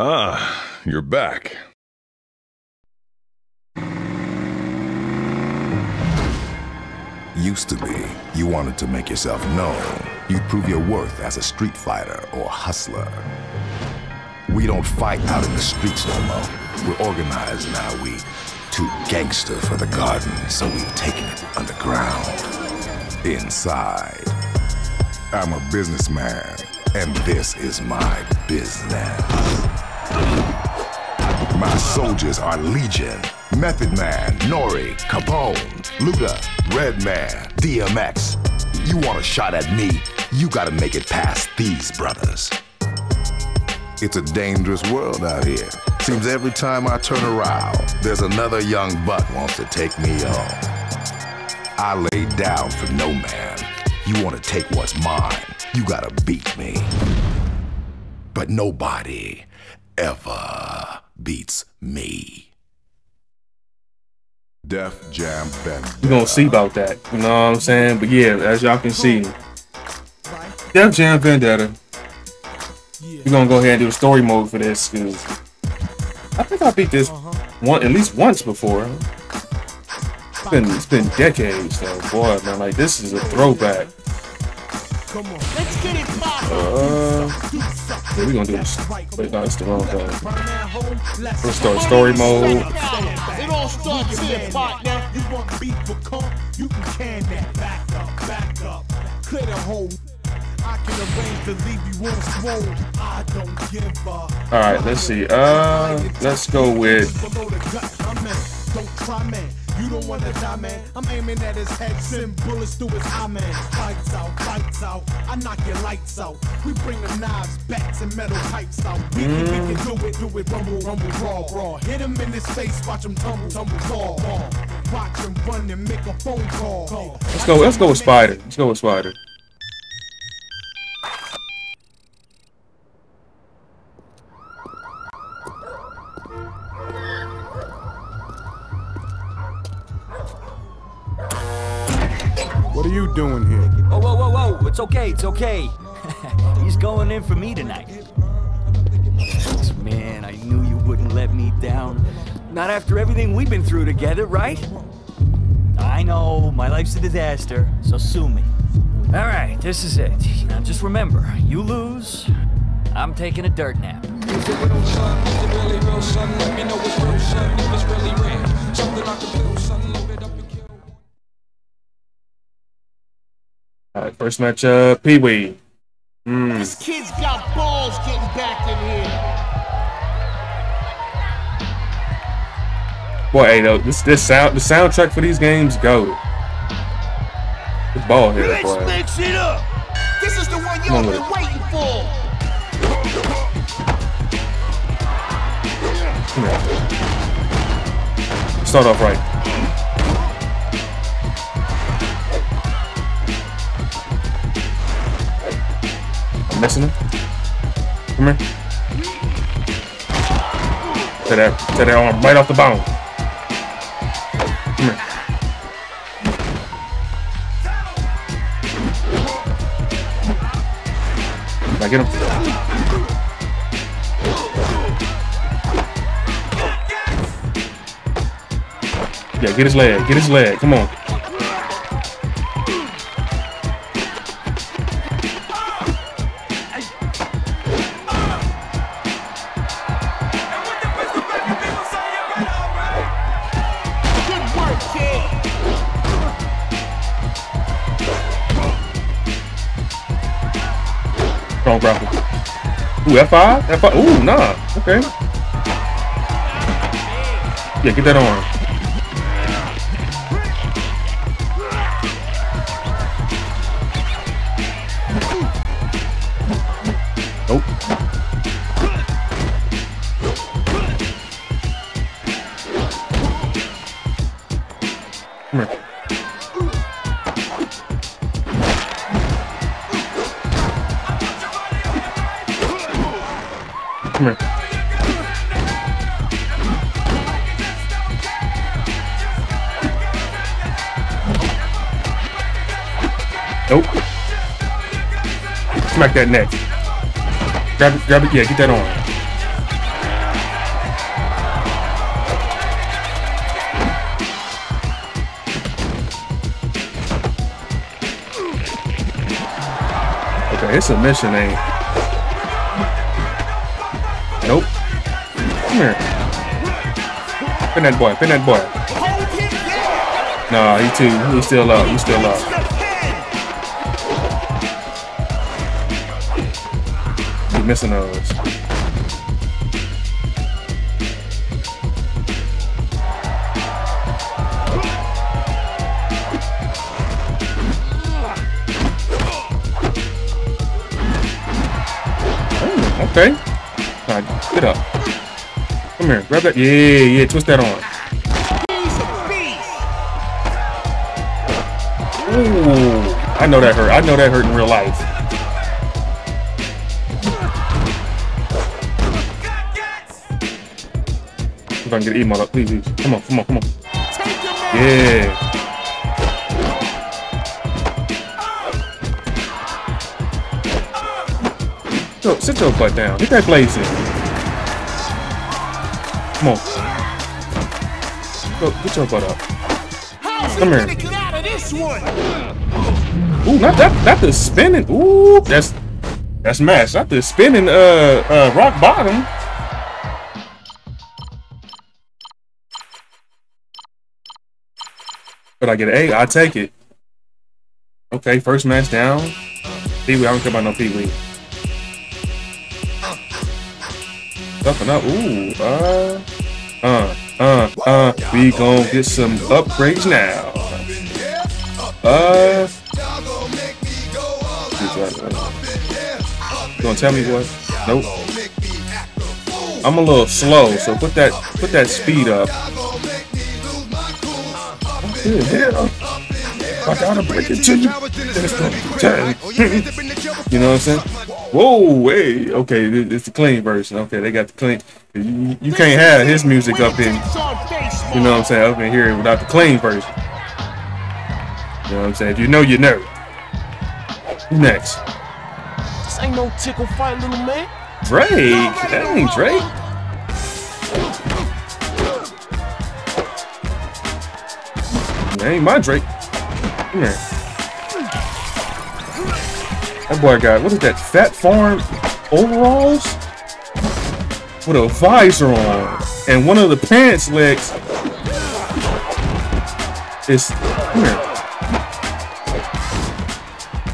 Ah, you're back. Used to be, you wanted to make yourself known. You'd prove your worth as a street fighter or hustler. We don't fight out in the streets no more. We're organized now. We too gangster for the garden, so we've taken it underground. Inside. I'm a businessman, and this is my business. My soldiers are legion. Method Man, N.O.R.E., Capone, Luda, Red Man, DMX. You want a shot at me, you gotta make it past these brothers. It's a dangerous world out here. Seems every time I turn around, there's another young buck wants to take me on. I lay down for no man. You wanna take what's mine, you gotta beat me. But nobody ever beats me. Def Jam Vendetta. We're gonna see about that, you know what I'm saying? But yeah, as y'all can see, Def Jam Vendetta. We're gonna go ahead and do a story mode for this, cause I think I beat this one at least once before. It's been decades though, boy, man. Like, this is a throwback. Come on, let's get it poppin'. Yeah, we're gonna do this. Wait, no, it's the wrong thing. Let's start story mode. It all starts here, partner. You want beef for comp? You can that. Back up, back up. Clear the hole. I can arrange to leave you on swole. I don't give up. All right, let's see. Let's go with. Don't try, man. You don't want to die, man. I'm aiming at his head, send bullets through his eye, man. Lights out, lights out. I knock your lights out. We bring the knives, bats, and metal pipes out. We can do it, rumble, rumble, raw, raw. Hit him in his face, watch him tumble, tumble, fall, fall. Watch him run and make a phone call. Let's go with Spider. Let's go with Spider. What are you doing here? Oh, whoa, whoa, whoa, it's okay, it's okay. He's going in for me tonight. Man, I knew you wouldn't let me down. Not after everything we've been through together, right? I know, my life's a disaster, so sue me. All right, this is it. Now just remember, you lose, I'm taking a dirt nap. Alright, first match, PeeWee. These kids got balls getting back in here. Boy, hey, though, the soundtrack for these games go. The ball here, boy. Let's mix it up. This is the one y'all been waiting for. Come on. Start off right. Missing him. Come here. Take that arm right off the bone. Come here. Back at him. Yeah, get his leg. Get his leg. Come on. Ooh, F5? F5? Ooh, nah. Okay. Yeah, get that arm. Nope. Come here. Come here. Nope. Smack that neck. Grab it, yeah, get that on. Okay, his submission ain't. Nope. Come here. Pin that boy. Pin that boy. Nah, he too. He's still up. He's still up. He's missing those. Okay. All right, get up. Come here. Grab that. Yeah, yeah. Twist that on. Ooh. I know that hurt. I know that hurt in real life. If I can get an email up, please, please. Come on, come on, come on. Yeah. Sit your butt down. Get that place in. Come on. Go, get your butt up. Come here. Ooh, not the spinning. Ooh, that's match. Not the spinning rock bottom. Could I get an A? I take it. Okay, first match down. PeeWee, I don't care about no PeeWee. Ooh, we gon' get some upgrades now. You gonna tell me what? Nope. I'm a little slow, so put that speed up. I gotta break it to you. You know what I'm saying? Whoa, hey, okay, it's the clean version. Okay, they got the clean. You can't have his music up in, you know what I'm saying, up in here without the clean version. You know what I'm saying? If you know, you know. Who next? This ain't no tickle fight, little man. Drake? That ain't Drake. That ain't my Drake. Come here. That boy got, what is that, fat farm overalls? With a visor on. And one of the pants legs is, come here.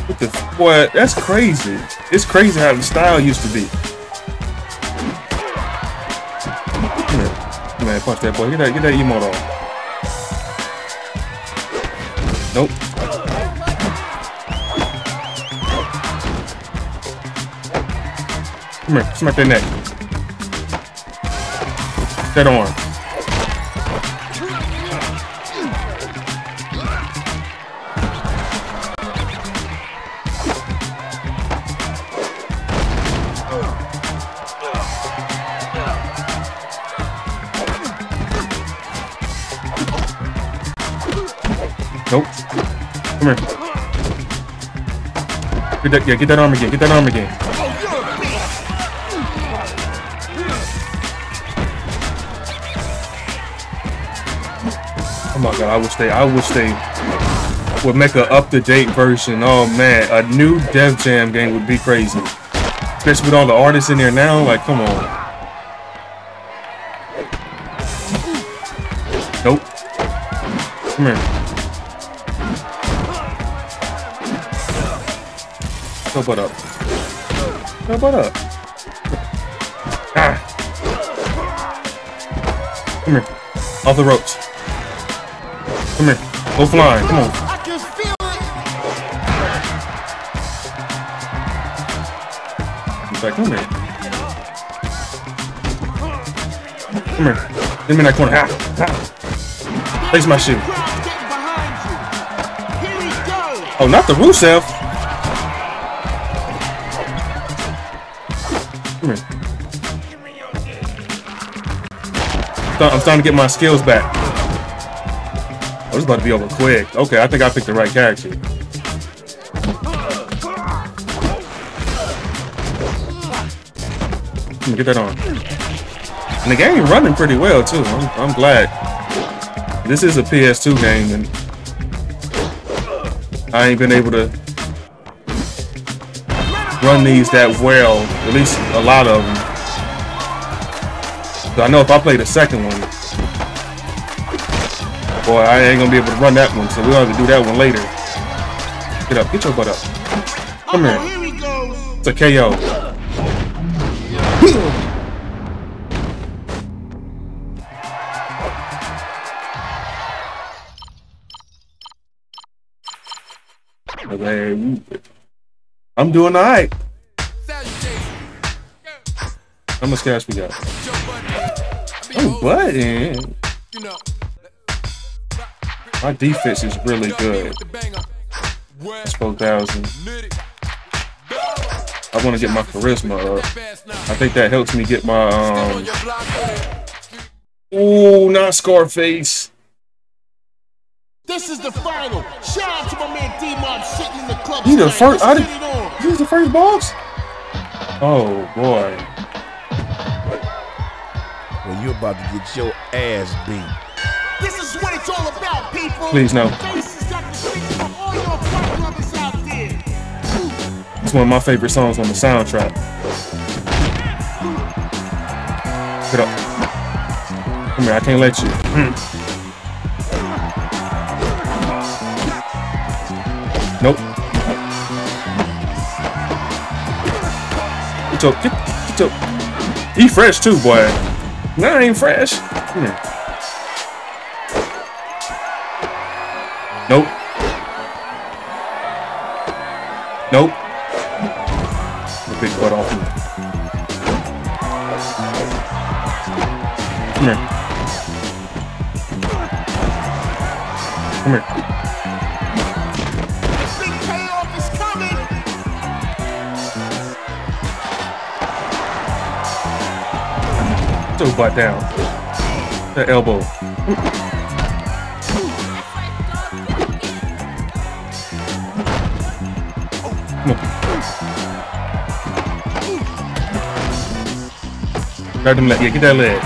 What the, boy, that's crazy. It's crazy how the style used to be. Come here. Come here, punch that boy. Get that emote off. Nope. Come here, smack that neck. That arm. Nope. Come here. Get that arm again. Get that arm again. Oh my God! I wish they would make an up-to-date version. Oh man, a new Def Jam game would be crazy, especially with all the artists in there now. Like, come on. Nope. Come here. Go butt up. Go butt up. Ah. Come here. Off the ropes. Come here. Go flying. Come on. He's like, come here. Come here. Give me that corner. Ah. Ah. Place my shoe. Oh, not the Rusev. Come here. I'm starting to get my skills back. Oh, this is about to be over quick. Okay, I think I picked the right character. Get that on. And the game running pretty well too. I'm glad. This is a PS2 game, and I ain't been able to. run these that well, at least a lot of them. So I know if I play the second one, boy, I ain't gonna be able to run that one, so we're gonna have to do that one later. Get up, get your butt up. Come here. It's a KO. I'm doing all right. How much cash we got? Oh, button. My defense is really good. That's 4,000. I want to get my charisma up. I think that helps me get my Ooh, not Scarface. This is the final. Shout out to my man D-Mob sitting in the club. You the first? You was the first boss? Oh boy. Well, you're about to get your ass beat. This is what it's all about, people. Please no. It's one of my favorite songs on the soundtrack. Get up. Come here. I can't let you. Nope. It's up. It's up. He fresh too, boy. Nah, I ain't fresh. Come here. Nope. Nope. The big butt off me. Come here. Come here. Butt down. The elbow. Grab them leg. Yeah, get that leg.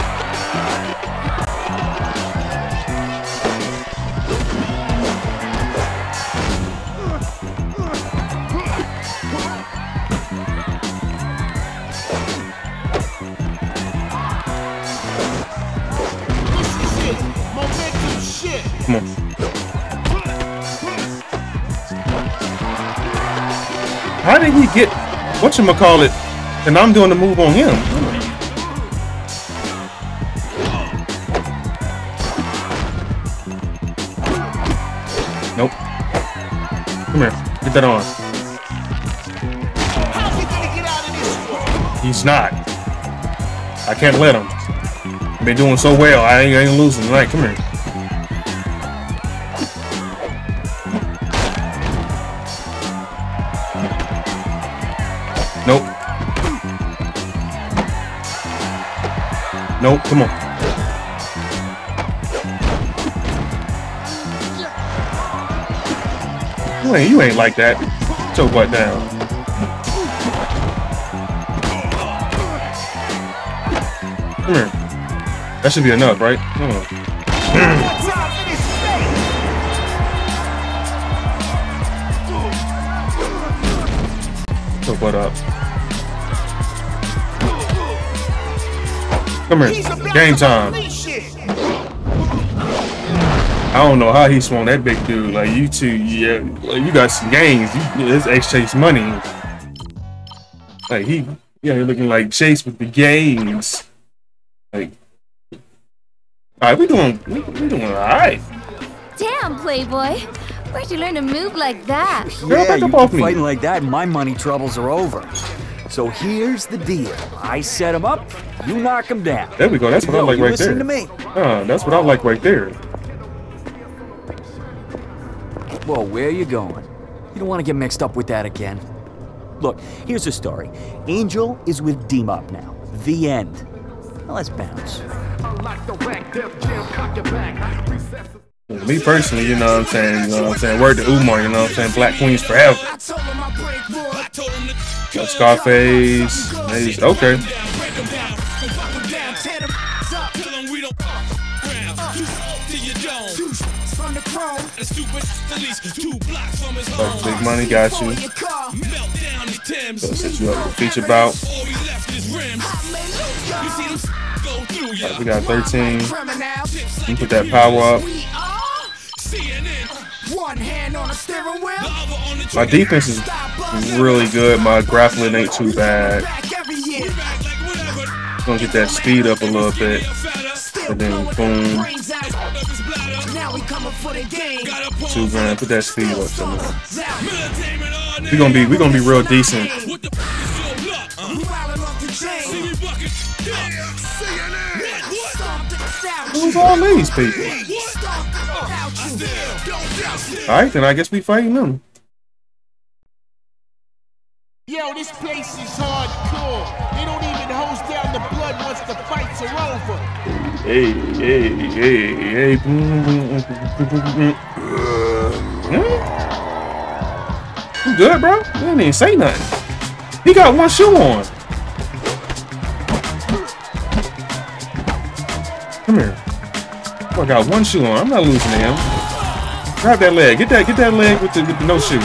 Get whatchamacallit, and I'm doing the move on him. Nope. Come here. Get that on. How's he gonna get out of this? He's not. I can't let him. I've been doing so well. I ain't losing tonight. Come here. Nope. Nope, come on. You ain't like that. Get your butt down. Come here. That should be enough, right? Come on. Get your butt up. Come here. Game time. I don't know how he swung that big dude. Like, you two, yeah, like, you got some games. It's X-Chase money. Like, he, yeah, you're looking like Chase with the games. Like, all right, we doing all right. Damn, Playboy. Where'd you learn to move like that? Girl, yeah, back up off me. Fighting like that, my money troubles are over. So here's the deal. I set him up, you knock him down. There we go. That's what I like right there. Listen to me. That's what I like right there. Whoa, where you going? You don't want to get mixed up with that again. Look, here's the story. Angel is with D-Mob now. The end. Now let's bounce. Me personally, you know what I'm saying? You know what I'm saying? Word to Umar, you know what I'm saying? Black Queens forever. Scarface. Okay. ground. To your dome. From the chrome. A stupid at least 2 blocks from his home. Big money got you. Melt down the Thames. So set you up to feature bout. We got 13. You put that power up. My defense is really good. My grappling ain't too bad. Gonna get that speed up a little bit. And then boom. 2 grand. Put that speed up somewhere. We're gonna be real decent. Who's all these people? Alright, then I guess we fighting them. Yo, this place is hardcore. They don't even hose down the blood once the fights are over. Hey. You good, bro? You didn't even say nothing. He got one shoe on. Come here. Oh, I got one shoe on. I'm not losing to him. Grab that leg. Get that leg with the no shoe.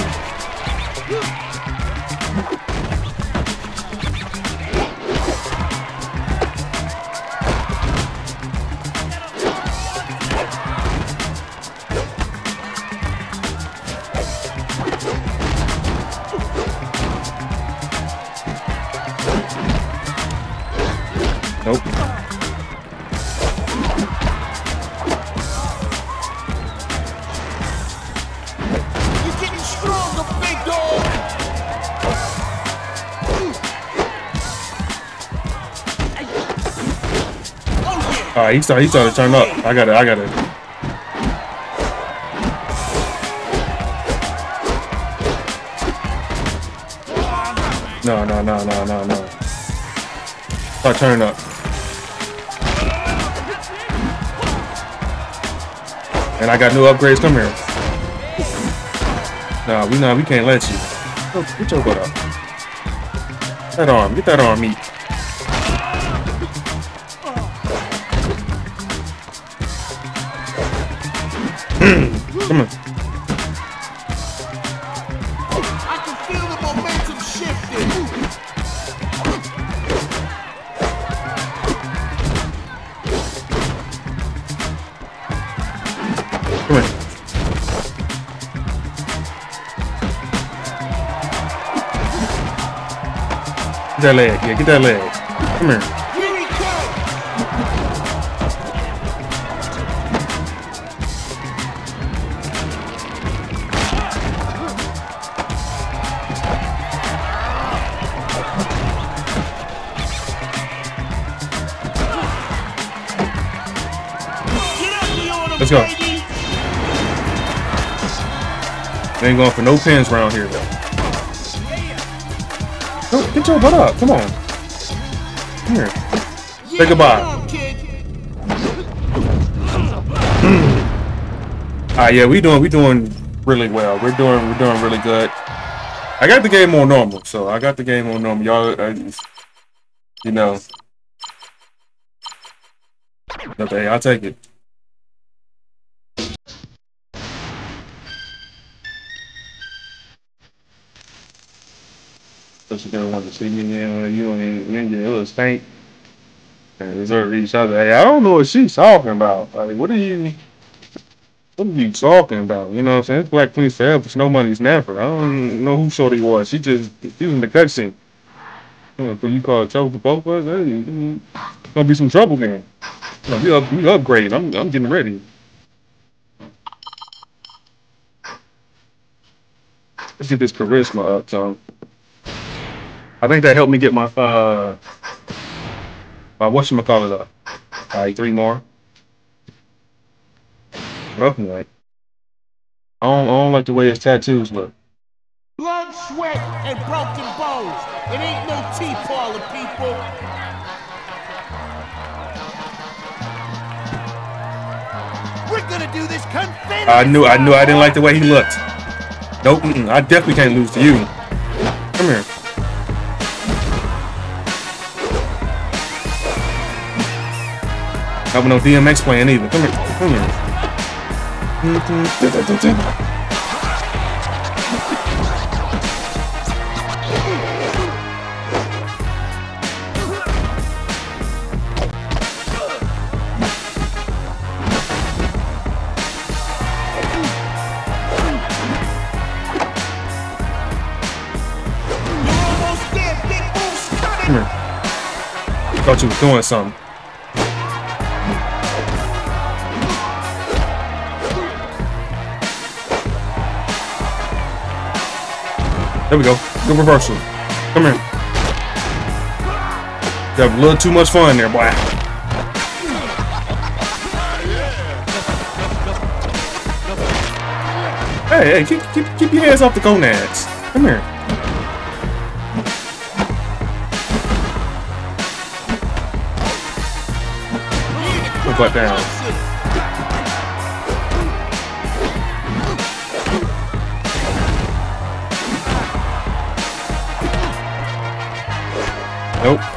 Alright, he started to turn up. I gotta. No. Start turning up. And I got new upgrades. Come here. Nah, we can't let you. Get your butt up. That arm. Get that arm meat. Come on. I can feel the momentum shifting. Come here. Get that leg. Yeah, get that leg. Come here. Let's go. They ain't going for no pins around here, though. No, get your butt up. Come on. Come here. Say goodbye. Alright, yeah, we doing really well. We're doing really good. I got the game on normal, so I got the game on normal. Y'all, you know. Okay, I'll take it. You don't want to see me now. You and your little stank and deserve each other. Hey, I don't know what she's talking about. Like, what are you talking about? You know what I'm saying? It's Black Queen forever. It's no money's never. I don't know who shorty was. She was in the cutscene. You call it trouble for both of us? Hey, it's gonna be some trouble then. We upgrade. I'm getting ready. Let's get this charisma up, Tom. I think that helped me get my my whatchamacallit up. Alright, 3 more. Roughly. Like. I don't like the way his tattoos look. Blood, sweat, and broken bones. It ain't no tea parlor, people. We're gonna do this confidence. I knew I didn't like the way he looked. Nope, I definitely can't lose to you. Come here. Helping no DMX playing either. Come here. Come here. Come here. I thought you was doing something. There we go. Good reversal. Come here. You have a little too much fun there, boy. Hey, hey, keep your hands off the gonads. Come here. Put that down. Nope. Come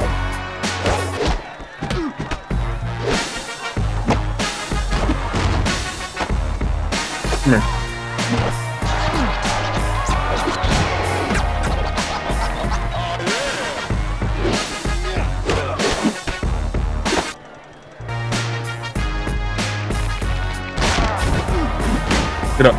here. Get up.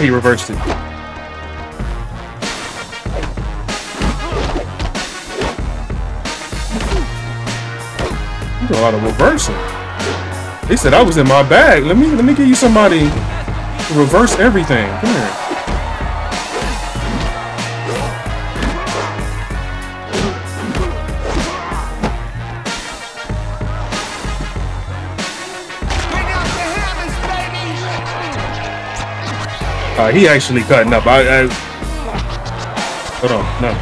He reversed it. You do a lot of reversing. He said I was in my bag. Let me give you somebody to reverse everything. Come here. He actually cutting up. I hold on, no,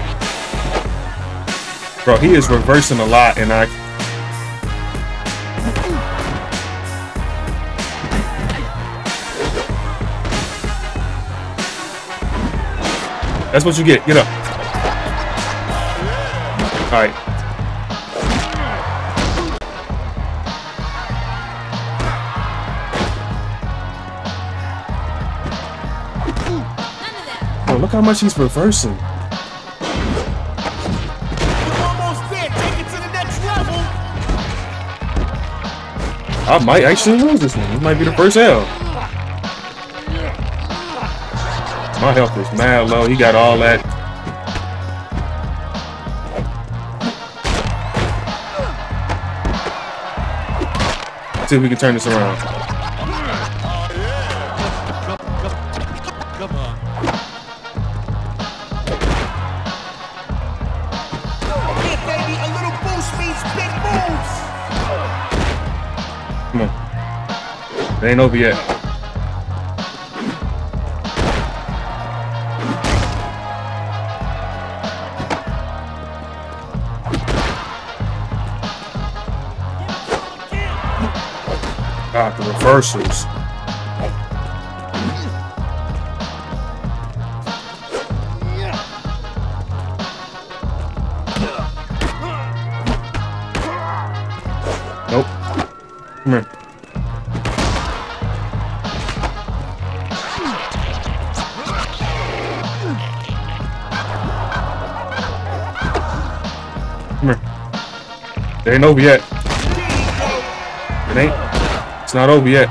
bro. He is reversing a lot, and I. That's what you get. Get up. All right. Look how much he's reversing. You're almost there. Take it to the next level. I might actually lose this one. This might be the first L. My health is mad low. He got all that. Let's see if we can turn this around. It ain't over yet. God, the reversals. Nope. Come here. It ain't over yet. It ain't. It's not over yet.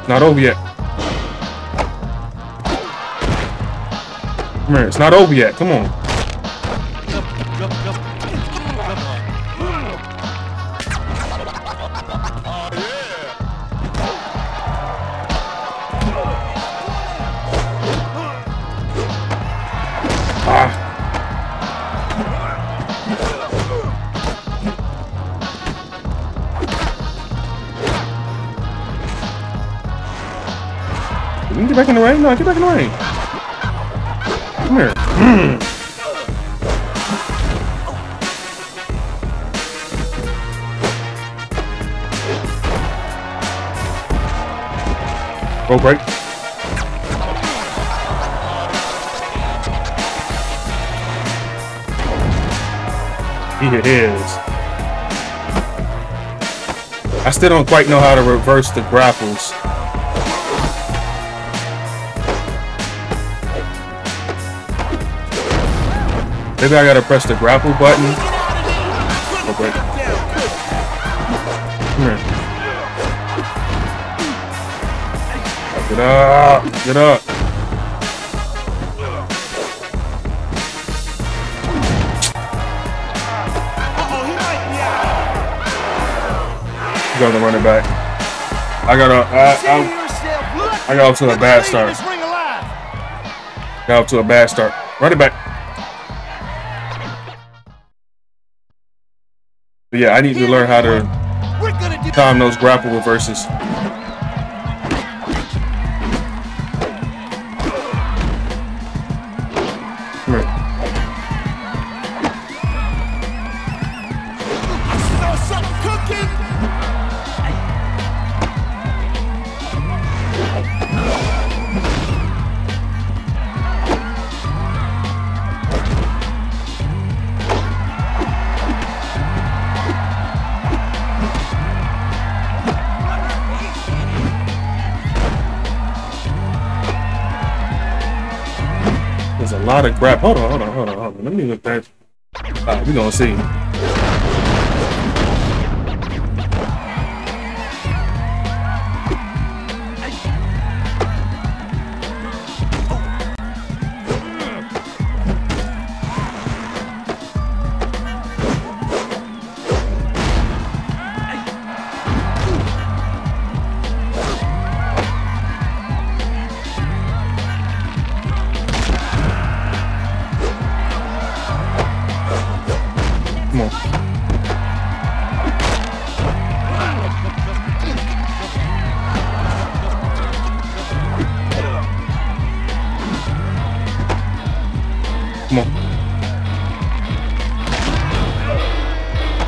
It's not over yet. Come here. It's not over yet. Come on. Ah. Get back in the ring? No, get back in the ring. Come here. Rope break. He is. I still don't quite know how to reverse the grapples. Maybe I gotta press the grapple button. Okay. Come here. Get up! Get up! Go to the running back. I got up to a bad start. Got up to a bad start. Running back. But yeah, I need to learn how to time those grapple reverses. Come here. Lot of grab. Hold on. Let me look back. Alright, we're gonna see.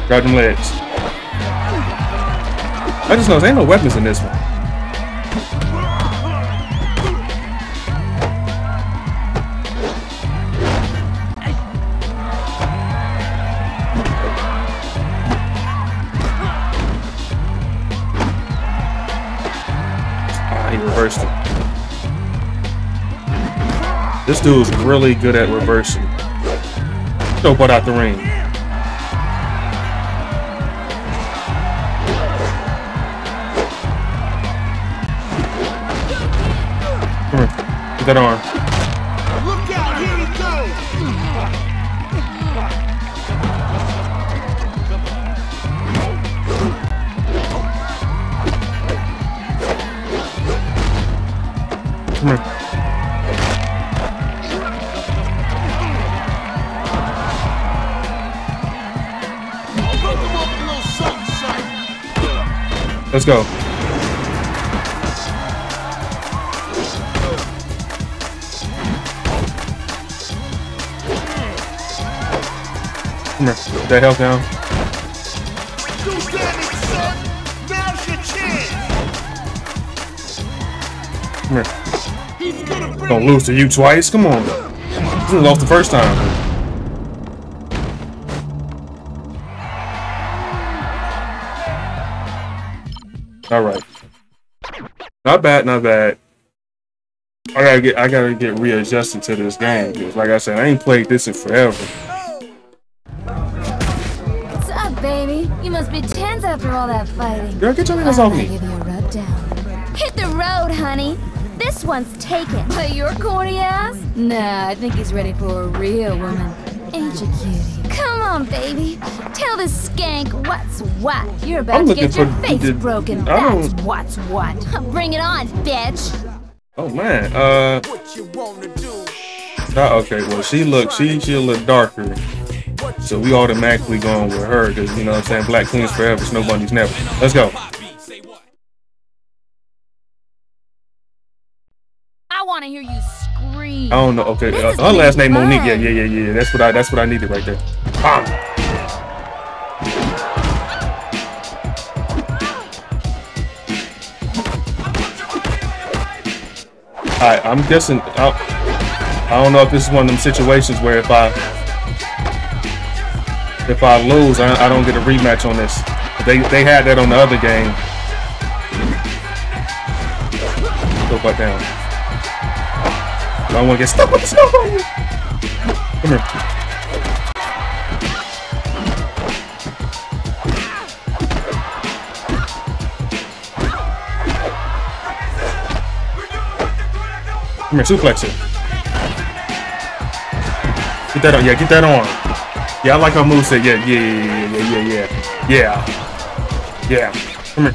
Grab them legs. I just know there ain't no weapons in this one. Ah, he reversed it. This dude's really good at reversing. Throw butt out the ring. That arm. Look out, here he goes. Come here. Let's go. Put that health down. Come here. Don't lose to you twice. Come on. You lost the first time. All right. Not bad. Not bad. I gotta get readjusted to this game because, like I said, I ain't played this in forever. After all that fighting, girl, get your hands off me. Give you a rub down. Hit the road, honey. This one's taken. But your corny ass? Nah, I think he's ready for a real woman. Ain't you cutie? Come on, baby. Tell this skank what's what. You're about to get your face broken. That's what's what. Bring it on, bitch. Oh man. Okay. Well, she look darker. So we automatically going with her because, you know what I'm saying, black queens forever, snow bunnies never. Let's go. I want to hear you scream. I don't know. Okay, her last name Monique. Yeah. That's what I needed right there. Bam. All right, I'm guessing. I don't know if this is one of them situations where if I if I lose, I don't get a rematch on this. They had that on the other game. Go back down. I don't want to get stuck with the snow. Come here. Come here, suplex it. Get that on, yeah, get that on. Yeah, I like her moveset. Yeah. Come here.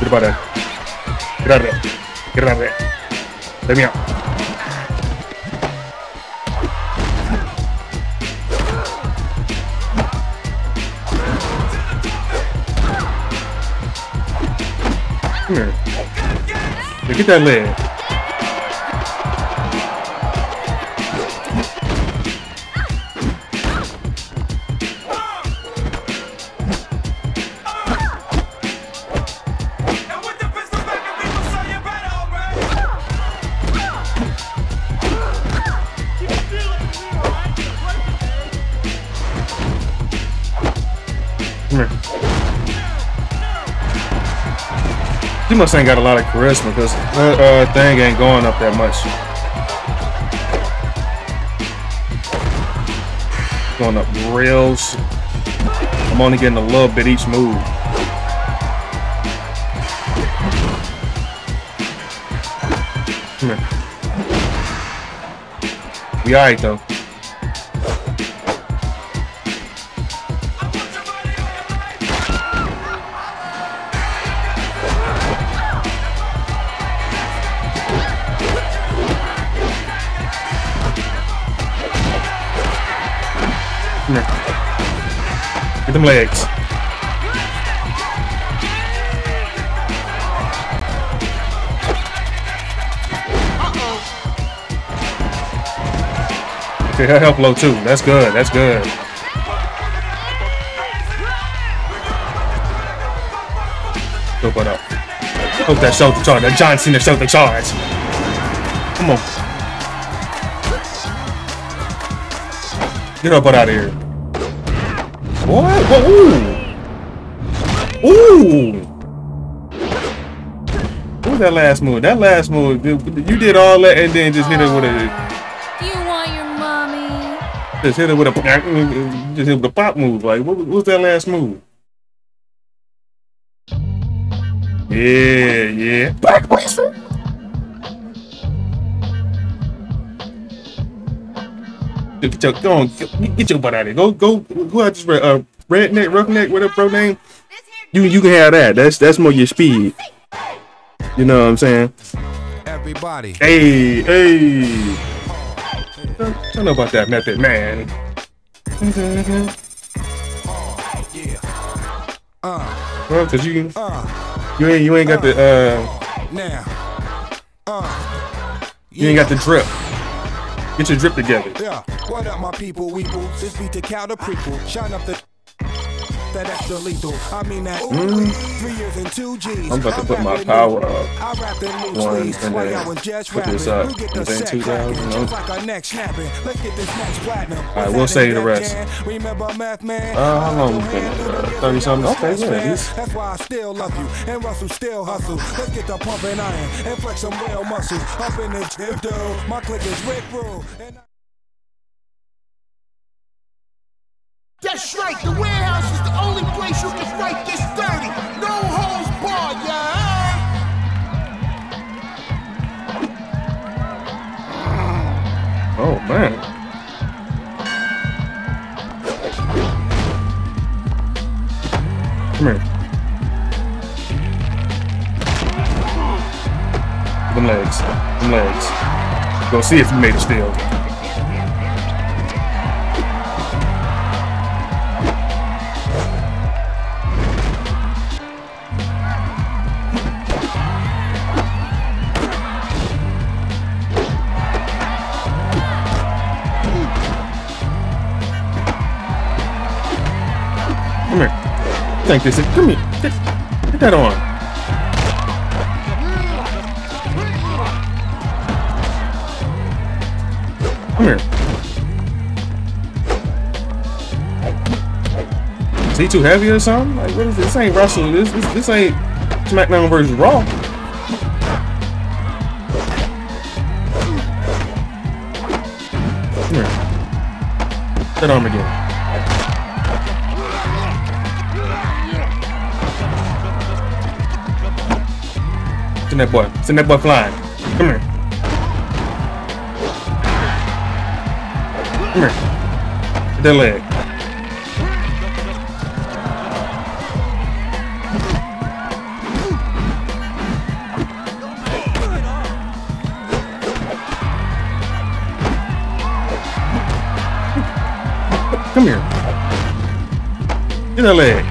Get out of there. Get out of there. Let me out. Get that leg. She must ain't got a lot of charisma because her thing ain't going up that much. Going up rails. I'm only getting a little bit each move. Come here. We alright though. Them legs. Okay, her help low too. That's good. That's good. Go butt up. Hope that shoulder charge. That John Cena shoulder charge. Come on. Get her butt out of here. What? Whoa, ooh! What was that last move? That last move, you did all that and then just hit it with a... You want your mommy? Just hit it with a... Just hit it with a pop move. Like, what was that last move? Yeah. Black Blaster! Go on, get your butt out of here. Go out this redneck, roughneck, whatever bro name. You can have that. That's more your speed. You know what I'm saying? Everybody. Hey. Don't know about that Method Man. Well, cause you ain't got the you ain't got the drip. Get your drip together. Yeah. What up, my people? Weeple. This beat the cow to prequel. Shine up the. That extra lethal. I mean that. 3 years and 2 G's. I'm about to put my power up. I wrapped in loose leaves. Put this up. And then 2,000. Alright, we'll save the rest. How long? 30-something. Okay, yeah. That's why I still love you. And Russell still hustle. Let's get the pump and iron. And flex some real muscles. Up in the tip, dude. My click is Rick Rule. That's right, the warehouse is the only place you can fight this dirty. No holds barred, yeah. Oh man. Come here. Them legs. Go see if you made it still. think they said, come here, get that on. Come here. Is he too heavy or something? Like, what is this? This ain't Russell. This ain't SmackDown versus Raw. Come here. That arm again. That boy. Send that boy flying. Come here. Come here. Get that leg. Come here. Get that leg.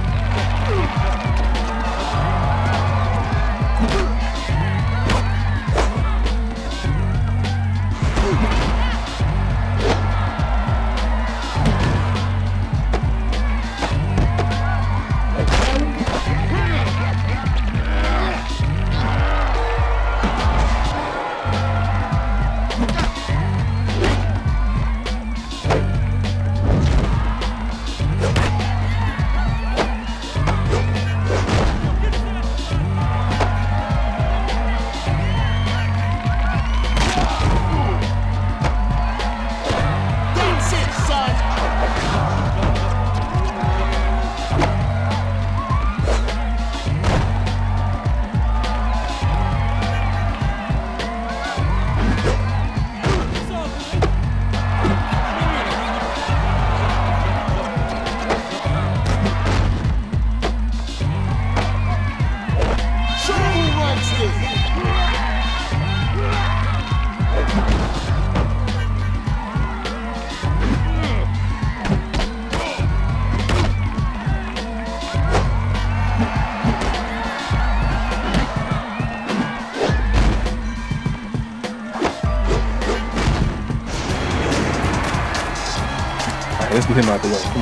Let's get him out the way. Come on.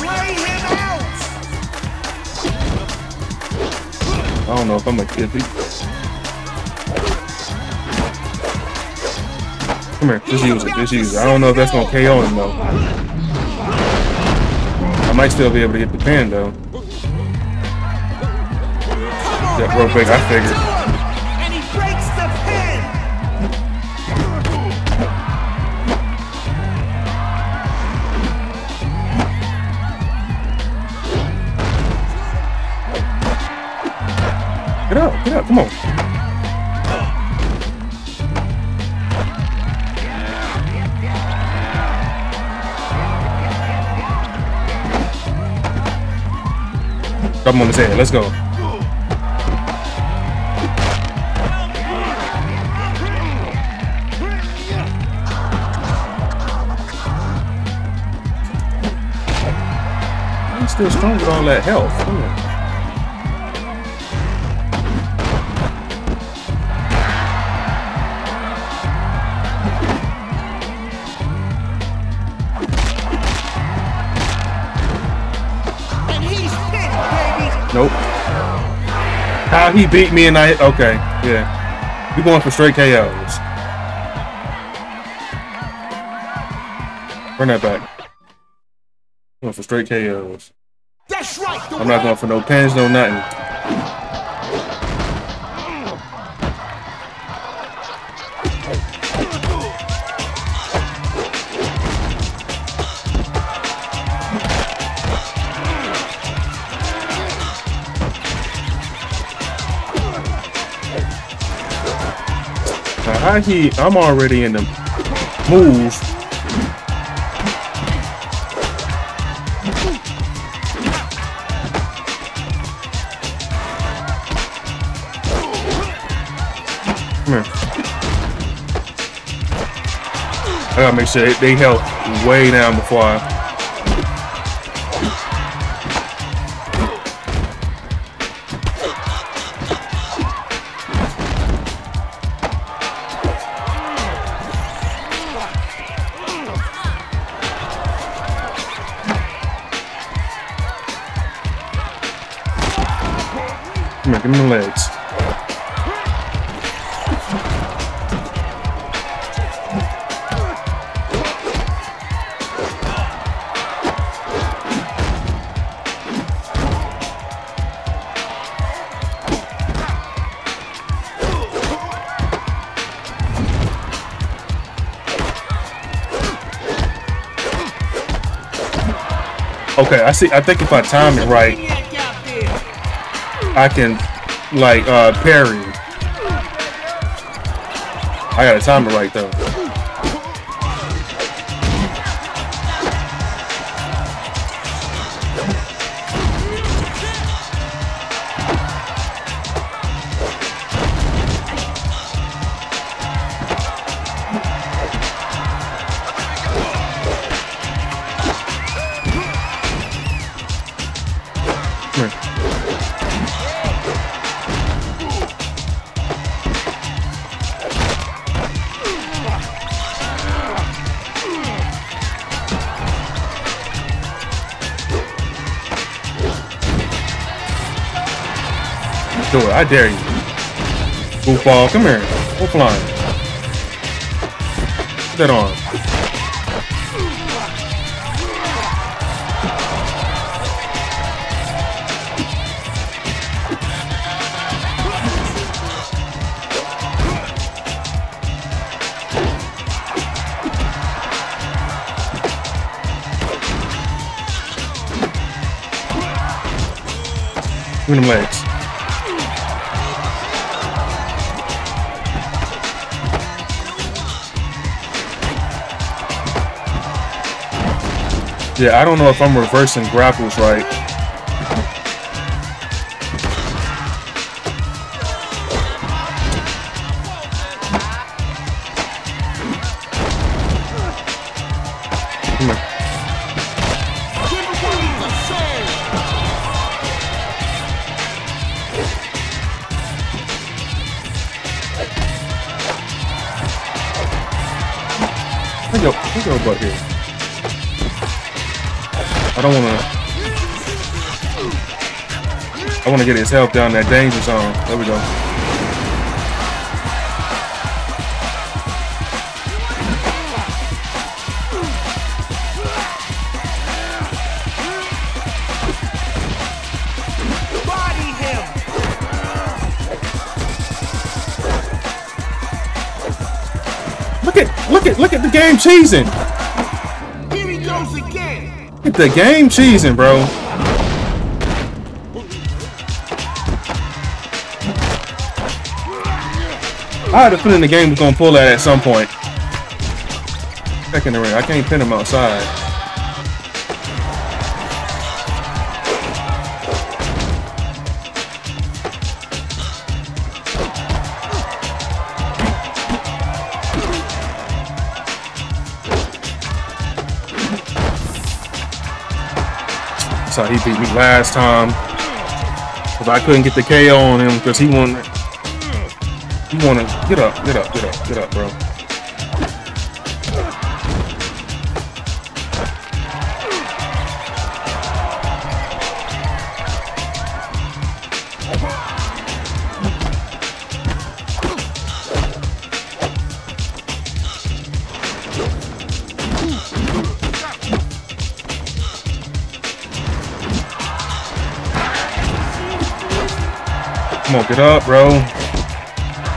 Lay him out. I don't know if I'm a kid. Come here. Just use it. Just use it. I don't know if that's gonna KO him though. I might still be able to get the pin though. That real quick, I figured. And he breaks the pin. Get up, come on. Drop him on his head, let's go. Still strong with all that health. Come here. And he's pinned, baby. Nope. How he beat me and I. Okay, yeah. We're going for straight KOs. Run that back. Going for straight KOs. That's right, I'm not going for no pins, no nothing. Now, I'm already in the move. I gotta make sure they help way down before Come on, give him the legs. Okay, I see. I think if I time it right, I can like parry. I gotta time it right though. Do it. I dare you. Goofball, come here. Go flying. Put that on. Give me them legs. Yeah, I don't know if I'm reversing grapples right. Come on. Think about here. I wanna get his help down that danger zone. There we go. Look at the game cheesing. Here he goes again. Get the game cheesing, bro. I had a feeling the game was gonna pull that at some point. Second array, I can't pin him outside. That's how he beat me last time, because I couldn't get the KO on him because he wanted get up, bro. Come on, get up, bro.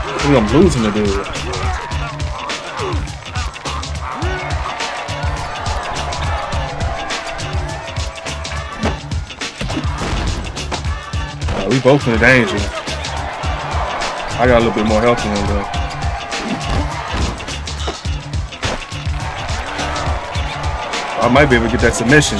I think I'm losing the dude. We both in the danger. I got a little bit more health than him, though. I might be able to get that submission.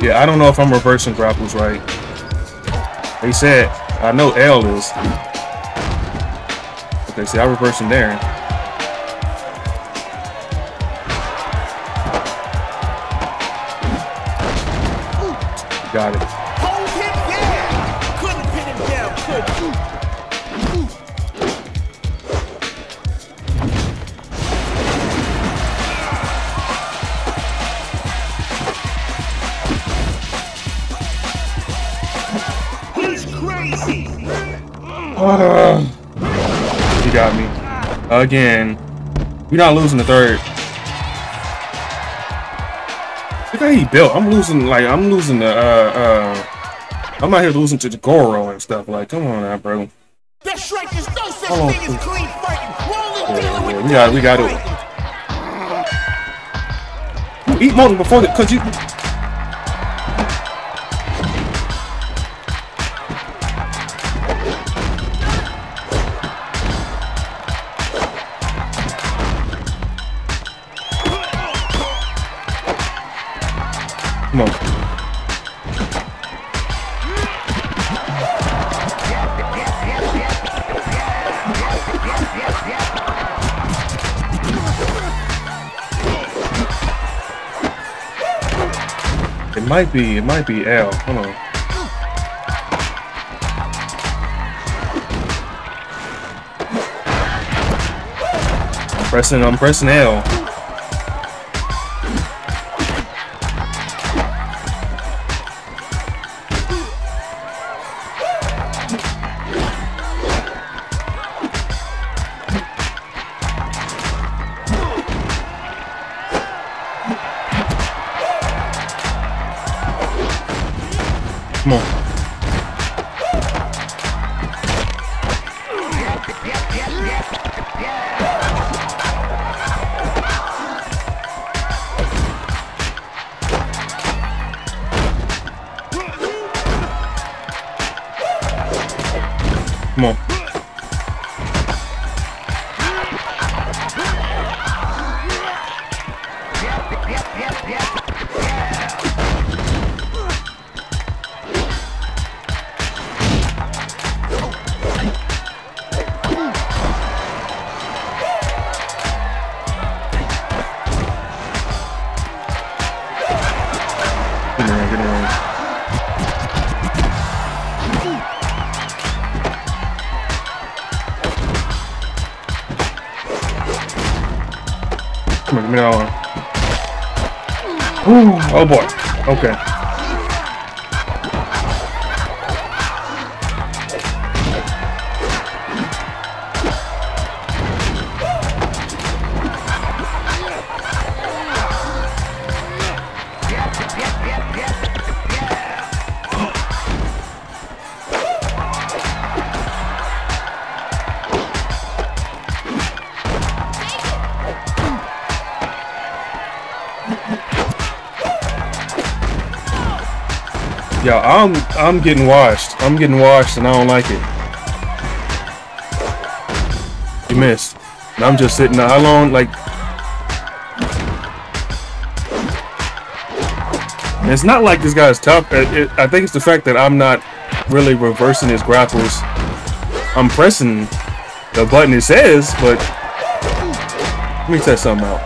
Yeah, I don't know if I'm reversing grapples right. They said, I know L is. Okay, see, I'm reversing there. Got it. Hold him there. Couldn't pin him down, could you? He got me. Again. We're not losing the third. Look how he built. I'm losing the I'm out here losing to the Goro and stuff. Like, come on now, bro. That's right, there's no such thing as clean fighting. We got it. You eat Moton before the cause you It might be L. Hold on. I'm pressing L. Oh boy. Okay. Yo, I'm getting washed. I'm getting washed and I don't like it. You missed. And I'm just sitting there. How long? Like, and it's not like this guy's tough. I think it's the fact that I'm not really reversing his grapples. I'm pressing the button it says, but let me test something out.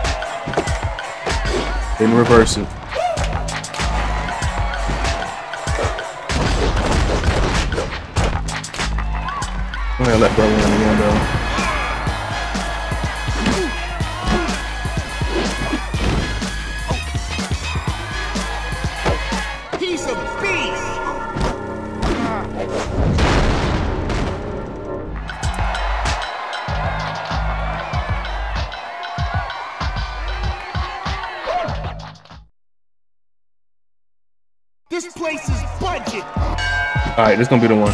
Didn't reverse it. I'm gonna let bro win again, bro. He's a beast. This place is budget. All right, this is gonna be the one.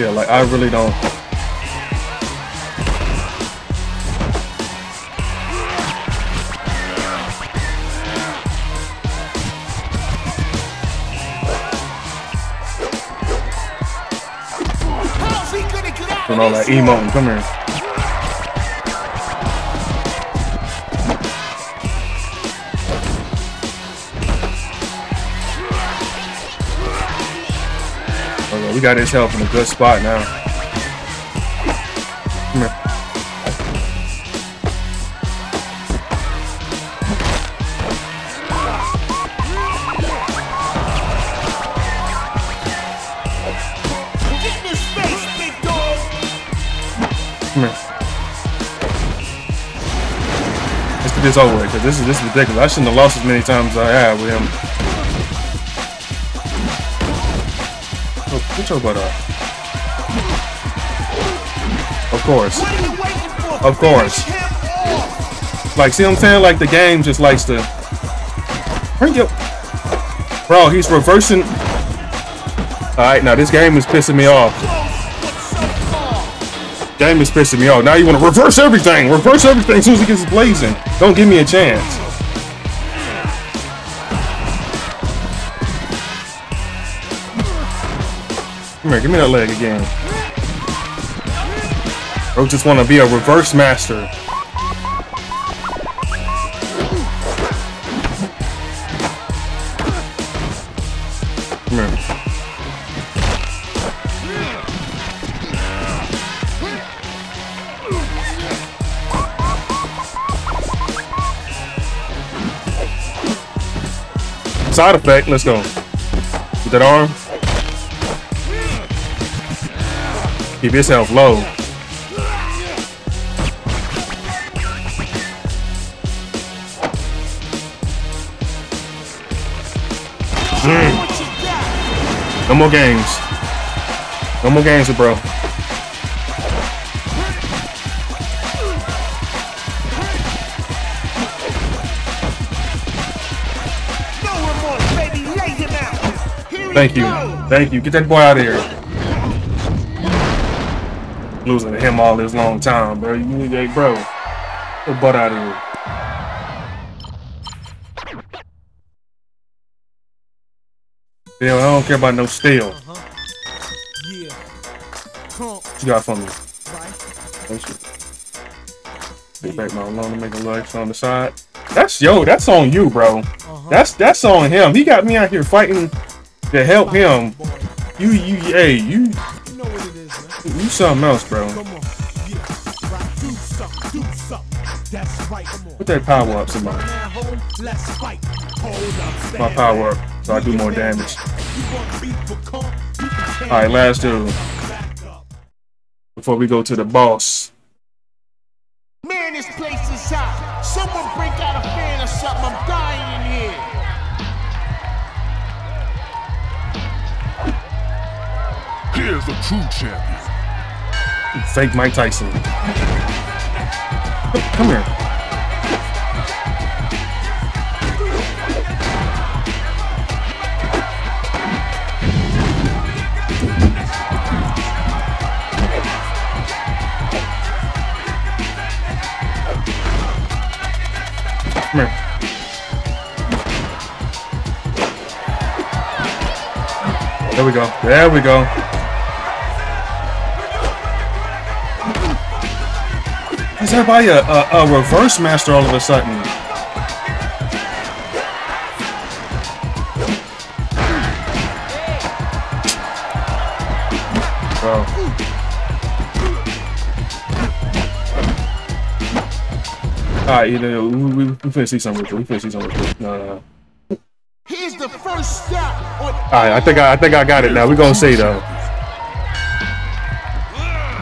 Yeah, like I really don't. doing all that emoting. Come here. Okay, we got his help in a good spot now. Come here. This over with, because this is ridiculous. I shouldn't have lost as many times as I had with him. Oh, get your butt up. Of course. Of course. Like, see what I'm saying? Like, the game just likes to... Bring up. Bro, he's reversing. Alright, now this game is pissing me off. Game is pissing me off. Now you want to reverse everything. Reverse everything as soon as he gets blazing. Don't give me a chance. Come here, give me that leg again. Bro just want to be a reverse master. Side effect, let's go. With that arm. Keep yourself low. No more games. No more games, bro. Thank you. Thank you. Get that boy out of here. Losing to him all this long time, bro. You need that, bro. Get your butt out of here. Yeah, I don't care about no steal. What you got for me? Take back my loan and make a little extra on the side. That's, yo, that's on you, bro. That's on him. He got me out here fighting to help him. You something else, bro. Put that power up, somebody. My power up, so I do more damage. Alright, last dude. Before we go to the boss. Man, this place is hot. Someone break out a fan or something. I'm dying in here. Here's a true champion. Fake Mike Tyson. Come here. Come here. There we go. There we go. Is everybody a reverse master all of a sudden? Bro. Alright, you know, we finna see something with you. No. Here's the first step. Alright, I think I got it now. We're gonna see though.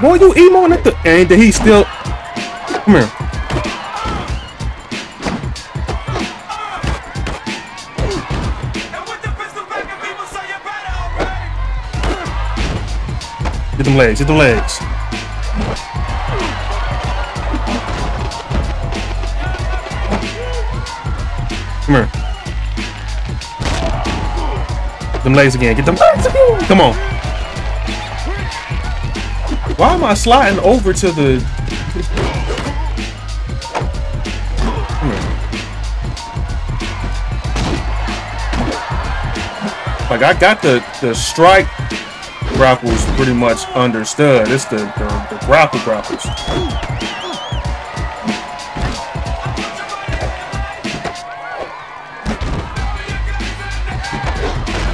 Boy, you emoing at the end that he still. Come here. Get them legs, get them legs. Come here. Get them legs again, get them legs again. Come on. Why am I sliding over to the... Like I got the strike grapples pretty much understood. It's the grapple grapples.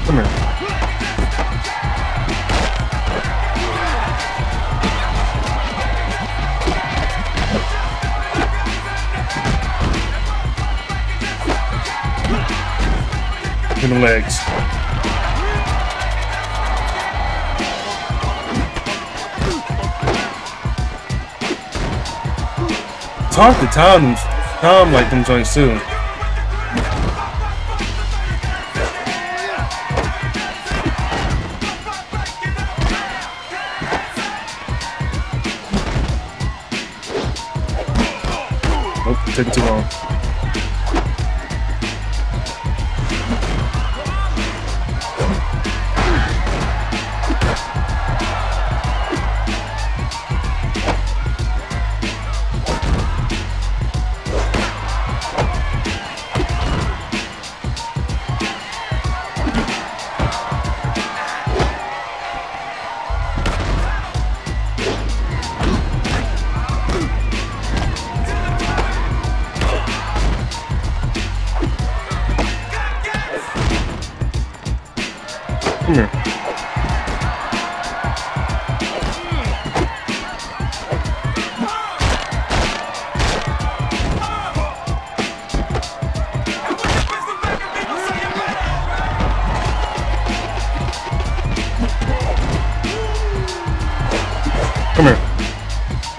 Come here. In the legs. Talk to Tom like them joints too. Nope, took too long.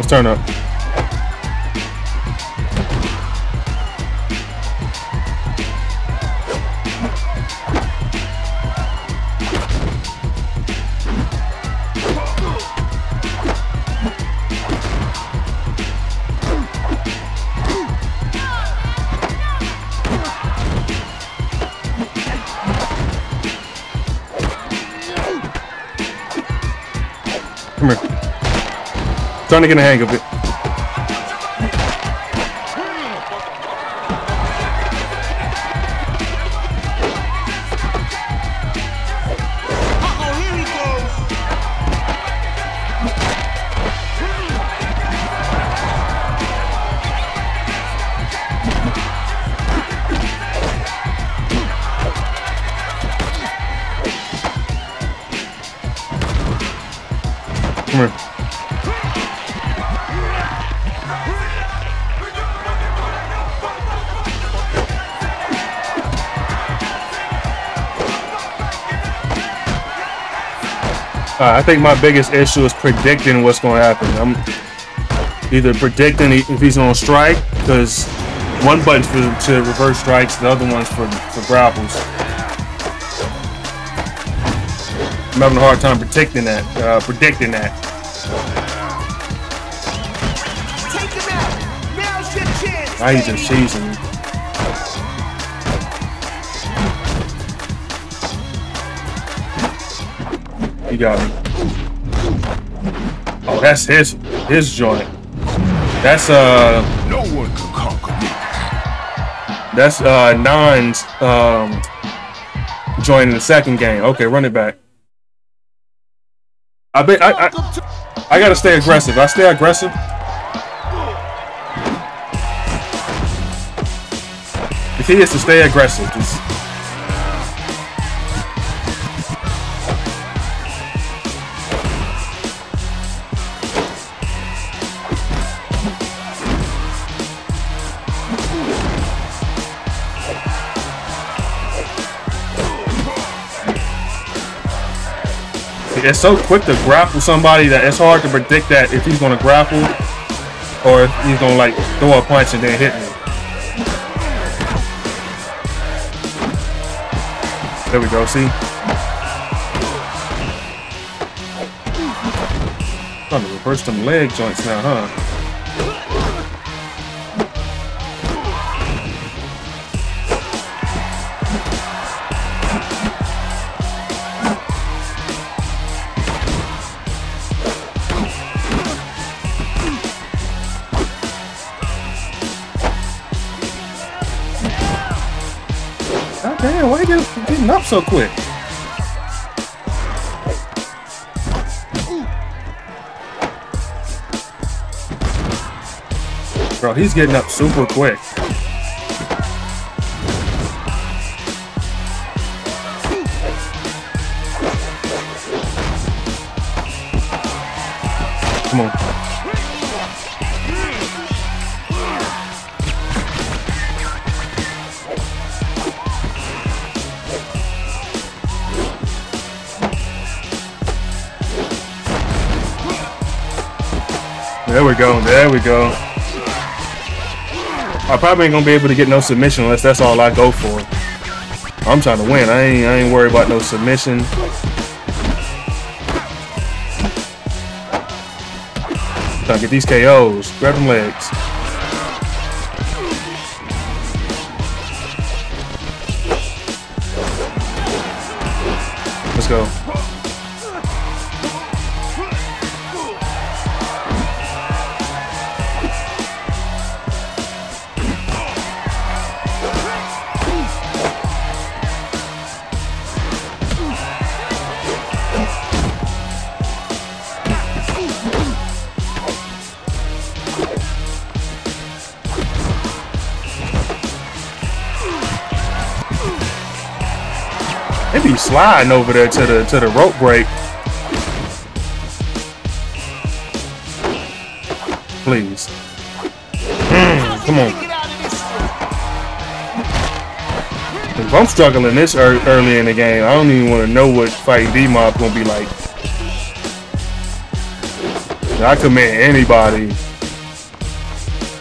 Turn up. Come here. Starting to get a hang of it. I think my biggest issue is predicting what's going to happen. I'm either predicting if he's on strike, because one button's to reverse strikes, the other one's for grapples. I'm having a hard time predicting that. Take him out. Now's your chance. Now he's just cheesing me. You got me. Oh, that's his joint. That's no one can conquer me. That's Nine's joint in the second game. Okay, run it back. I gotta stay aggressive. I stay aggressive. The key is to stay aggressive. Just it's so quick to grapple somebody that it's hard to predict that if he's gonna grapple or if he's gonna like throw a punch and then hit me. There we go, see? Trying to reverse them leg joints now, huh? Damn, why are you getting up so quick? Bro, he's getting up super quick. Come on. There we go. There we go. I probably ain't gonna be able to get no submission unless that's all I go for. I'm trying to win. I ain't worried about no submission. Trying to get these KOs. Grab them legs. Let's go. Sliding over there to the rope break. Please. Come on. If I'm struggling this early in the game, I don't even want to know what fighting D-Mob gonna be like. I commend anybody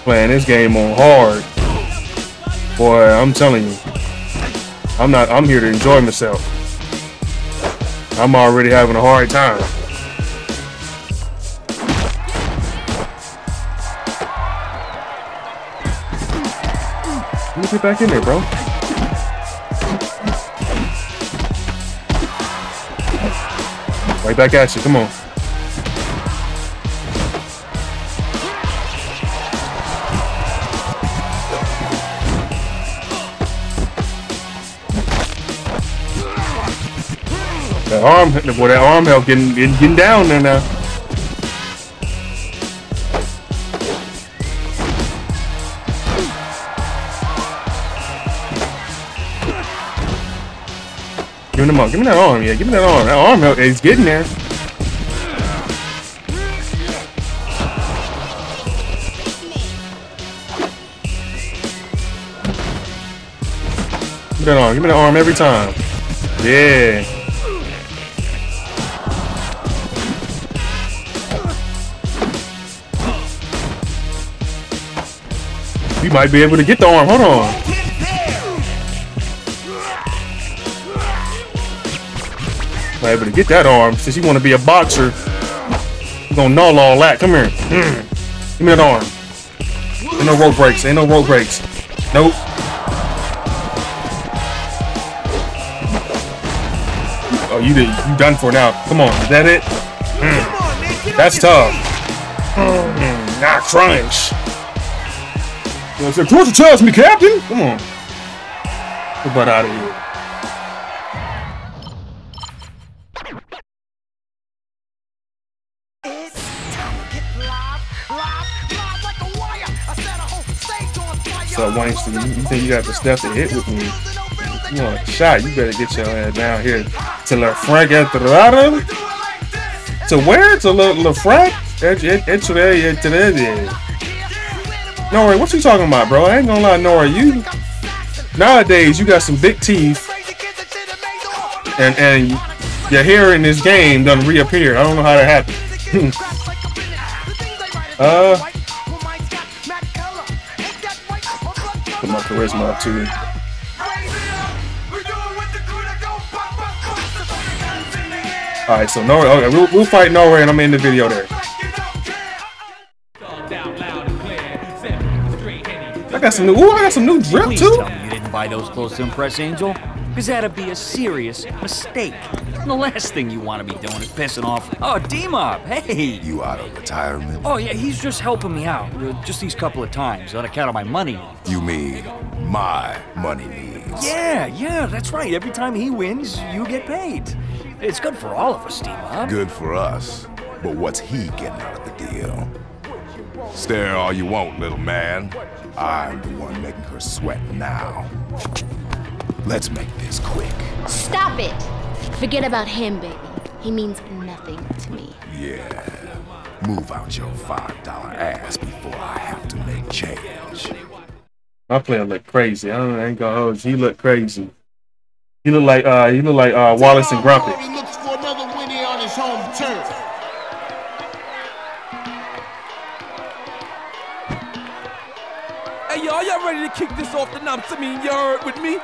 playing this game on hard. Boy, I'm telling you. I'm here to enjoy myself. I'm already having a hard time. Let me get back in there, bro. Right back at you. Come on. That arm, boy, that arm help getting down there now. Give him up. Give me that arm. Yeah, give me that arm. That arm help is getting there. Give me that arm. Give me that arm every time. Yeah. You might be able to get the arm. Hold on. Might be able to get that arm. Since you want to be a boxer, you're gonna null all that. Come here. Give me that arm. Ain't no rope breaks. Ain't no rope breaks. Nope. Oh, you done for now. Come on. Is that it? That's tough. Not crunch. Of course you charge me, Captain! Come on. Get butt out of here. It's time to get live like a wire. I set a whole stage on fire. So Weinstein, you think you got the stuff to hit with me? You want a shot, you better get your ass down here to La Frank Entrada. To where? To La Frank Entrada. N.O.R.E., what you talking about, bro? I ain't gonna lie, N.O.R.E., you nowadays you got some big teeth, and your hair in this game done reappear. I don't know how that happened. Put my charisma up too. All right, so N.O.R.E., okay, we'll fight N.O.R.E. and I'm in the video there. I got some new drip too. Please tell me you didn't buy those clothes to impress Angel, because that'd be a serious mistake. The last thing you want to be doing is pissing off. Oh, D-Mob, hey. You out of retirement? Oh yeah, he's just helping me out. Just these couple of times on account of my money needs. You mean my money needs? Yeah, that's right. Every time he wins, you get paid. It's good for all of us, D-Mob. Good for us, but what's he getting out of the deal? Stare all you want, little man. I'm the one making her sweat now. Let's make this quick. Stop it! Forget about him, baby. He means nothing to me. Yeah. Move out your $5 ass before I have to make change. My player look crazy. I don't know, I ain't gonna hold you. He look crazy. He look like Wallace and Grumpy. He looks for another win here on his home turf. Hey y'all, y'all ready to kick this off the knob to me? Y'all heard with me?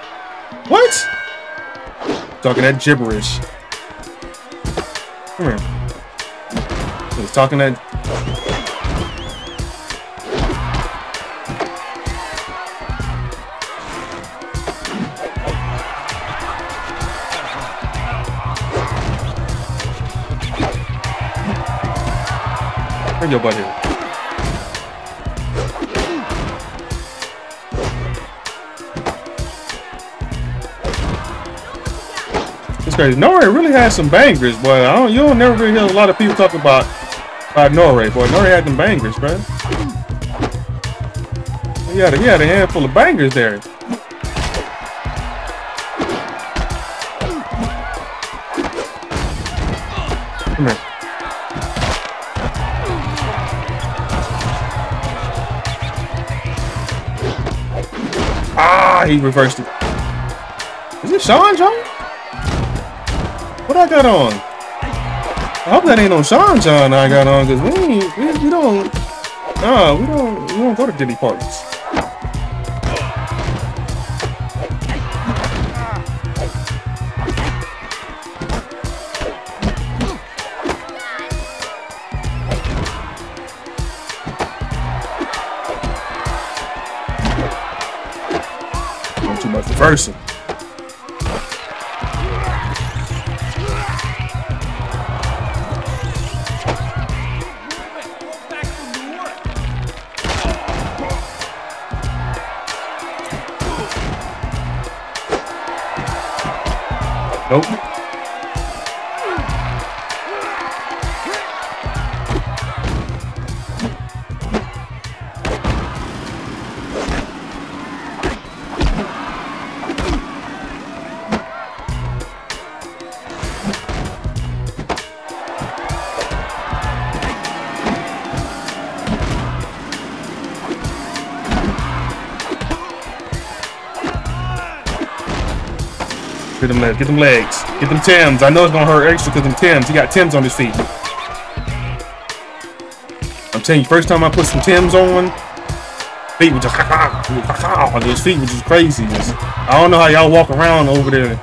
What? Talking that gibberish. Come here. He's talking that. Bring your butt here. It's crazy. N.O.R.E. really has some bangers, boy. You don't never really hear a lot of people talk about N.O.R.E. Boy, N.O.R.E. had them bangers, bro. He had a handful of bangers there. Come here. He reversed it. Is it Sean John? What I got on? I hope that ain't on Sean John I got on, because we don't go to Diddy parties. Person. Nope. Get them legs, get them legs, get them Tims. I know it's gonna hurt extra because them Tims. He got Tims on his feet. I'm telling you, first time I put some Tims on, feet were just on his feet, which is crazy. I don't know how y'all walk around over there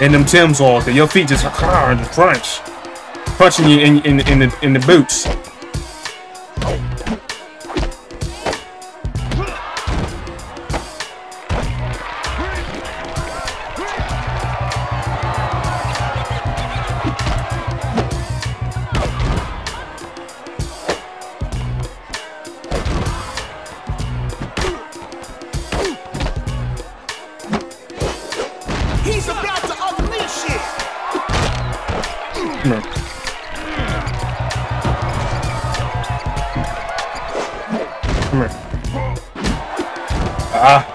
in them Tims all, cause your feet just crunching you in the boots.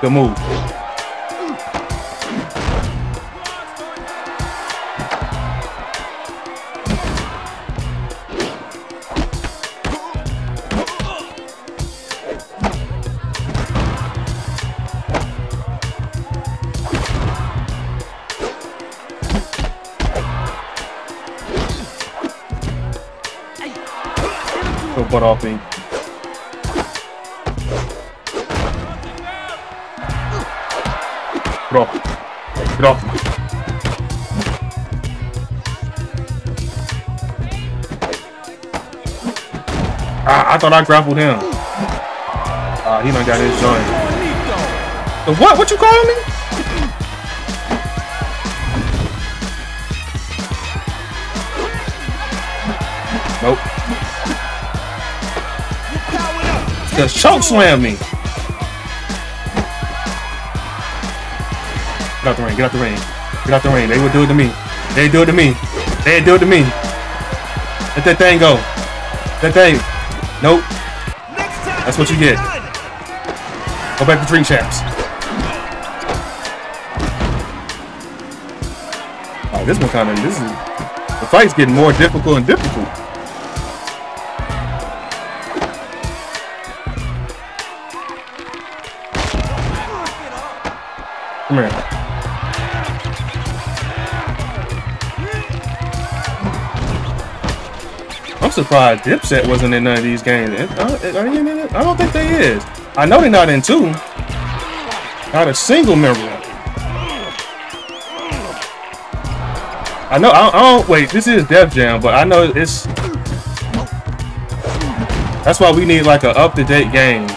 Good move. Go butt off me. Get off. Get off. I thought I grappled him. He done got his joint. The what? What you calling me? Nope. Just choke slam me. Get out the ring, get out the ring, get out the ring. They would do it to me. They do it to me. They do it to me. Let that thing go. That thing. Nope. That's what you get. Go back to Drink Champs. Oh, this one kind of, this is, the fight's getting more difficult and difficult. Come here. I'm surprised Dipset wasn't in none of these games. Are you in it? I don't think they is. I know they're not in two. Not a single member. I know. I don't. Wait, this is Def Jam, but I know it's. That's why we need like an up-to-date game.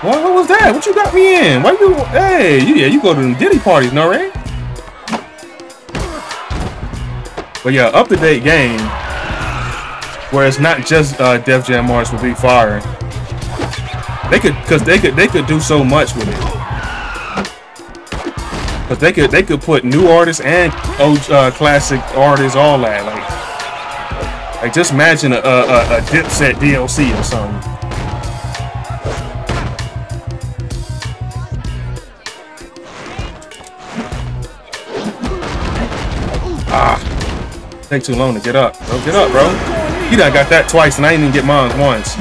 What was that? What you got me in? Why you? Hey, yeah, you go to them Diddy parties, no right? But yeah, up-to-date game where it's not just Def Jam March would be firing. They could, cause they could do so much with it. Cause they could put new artists and old classic artists, all that. Like just imagine a Dipset DLC or something. Ah, take too long to get up, bro. Get up, bro. He done got that twice, and I didn't even get mine once.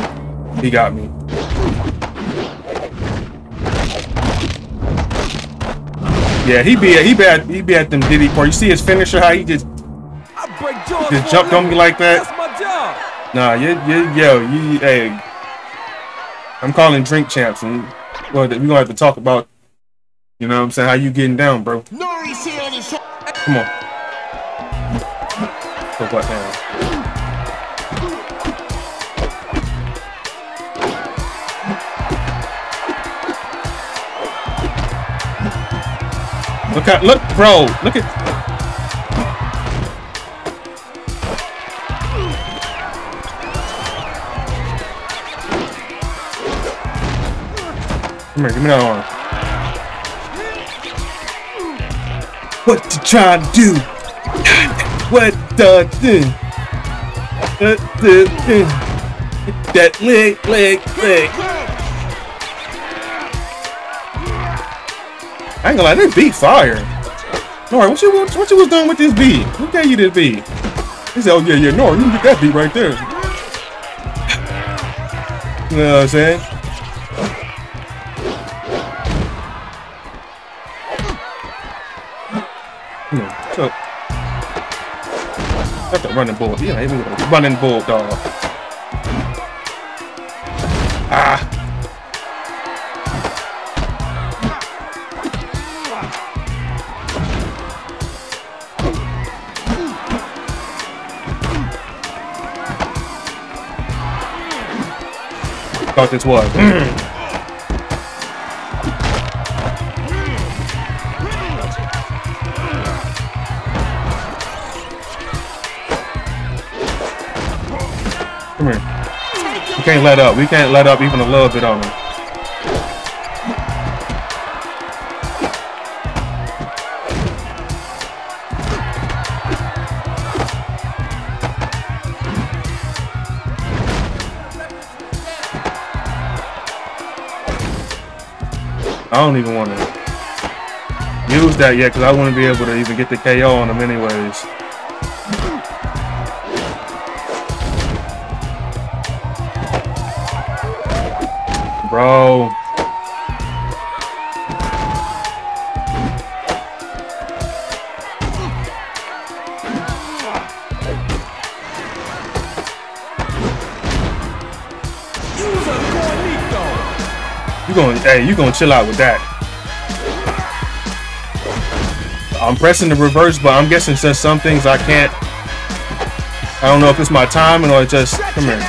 He got me. Yeah, he be at them Diddy parties. You see his finisher, how he just jumped on me like that. Nah, yo, hey, I'm calling Drink Champs, and well, we gonna have to talk about, you know what I'm saying, how you getting down, bro. Come on, go back down. Look at, look, bro, look at. Come here, give me that arm. What you trying to do? What the do? That leg. I ain't gonna lie, they beat fire. N.O.R.E., what you was doing with this beat? Who gave you this beat? He said, oh yeah, N.O.R.E., you can get that beat right there. You know what I'm saying? What's up? That's a running bull. Yeah, even with a running bull, dog. Ah. Thought this was. Come here. We can't let up. We can't let up even a little bit on him. I don't even want to use that yet because I want to be able to even get the KO on him anyways. Bro. Hey, you gonna chill out with that. I'm pressing the reverse, but I'm guessing there's some things I can't. I don't know if it's my timing or just come here.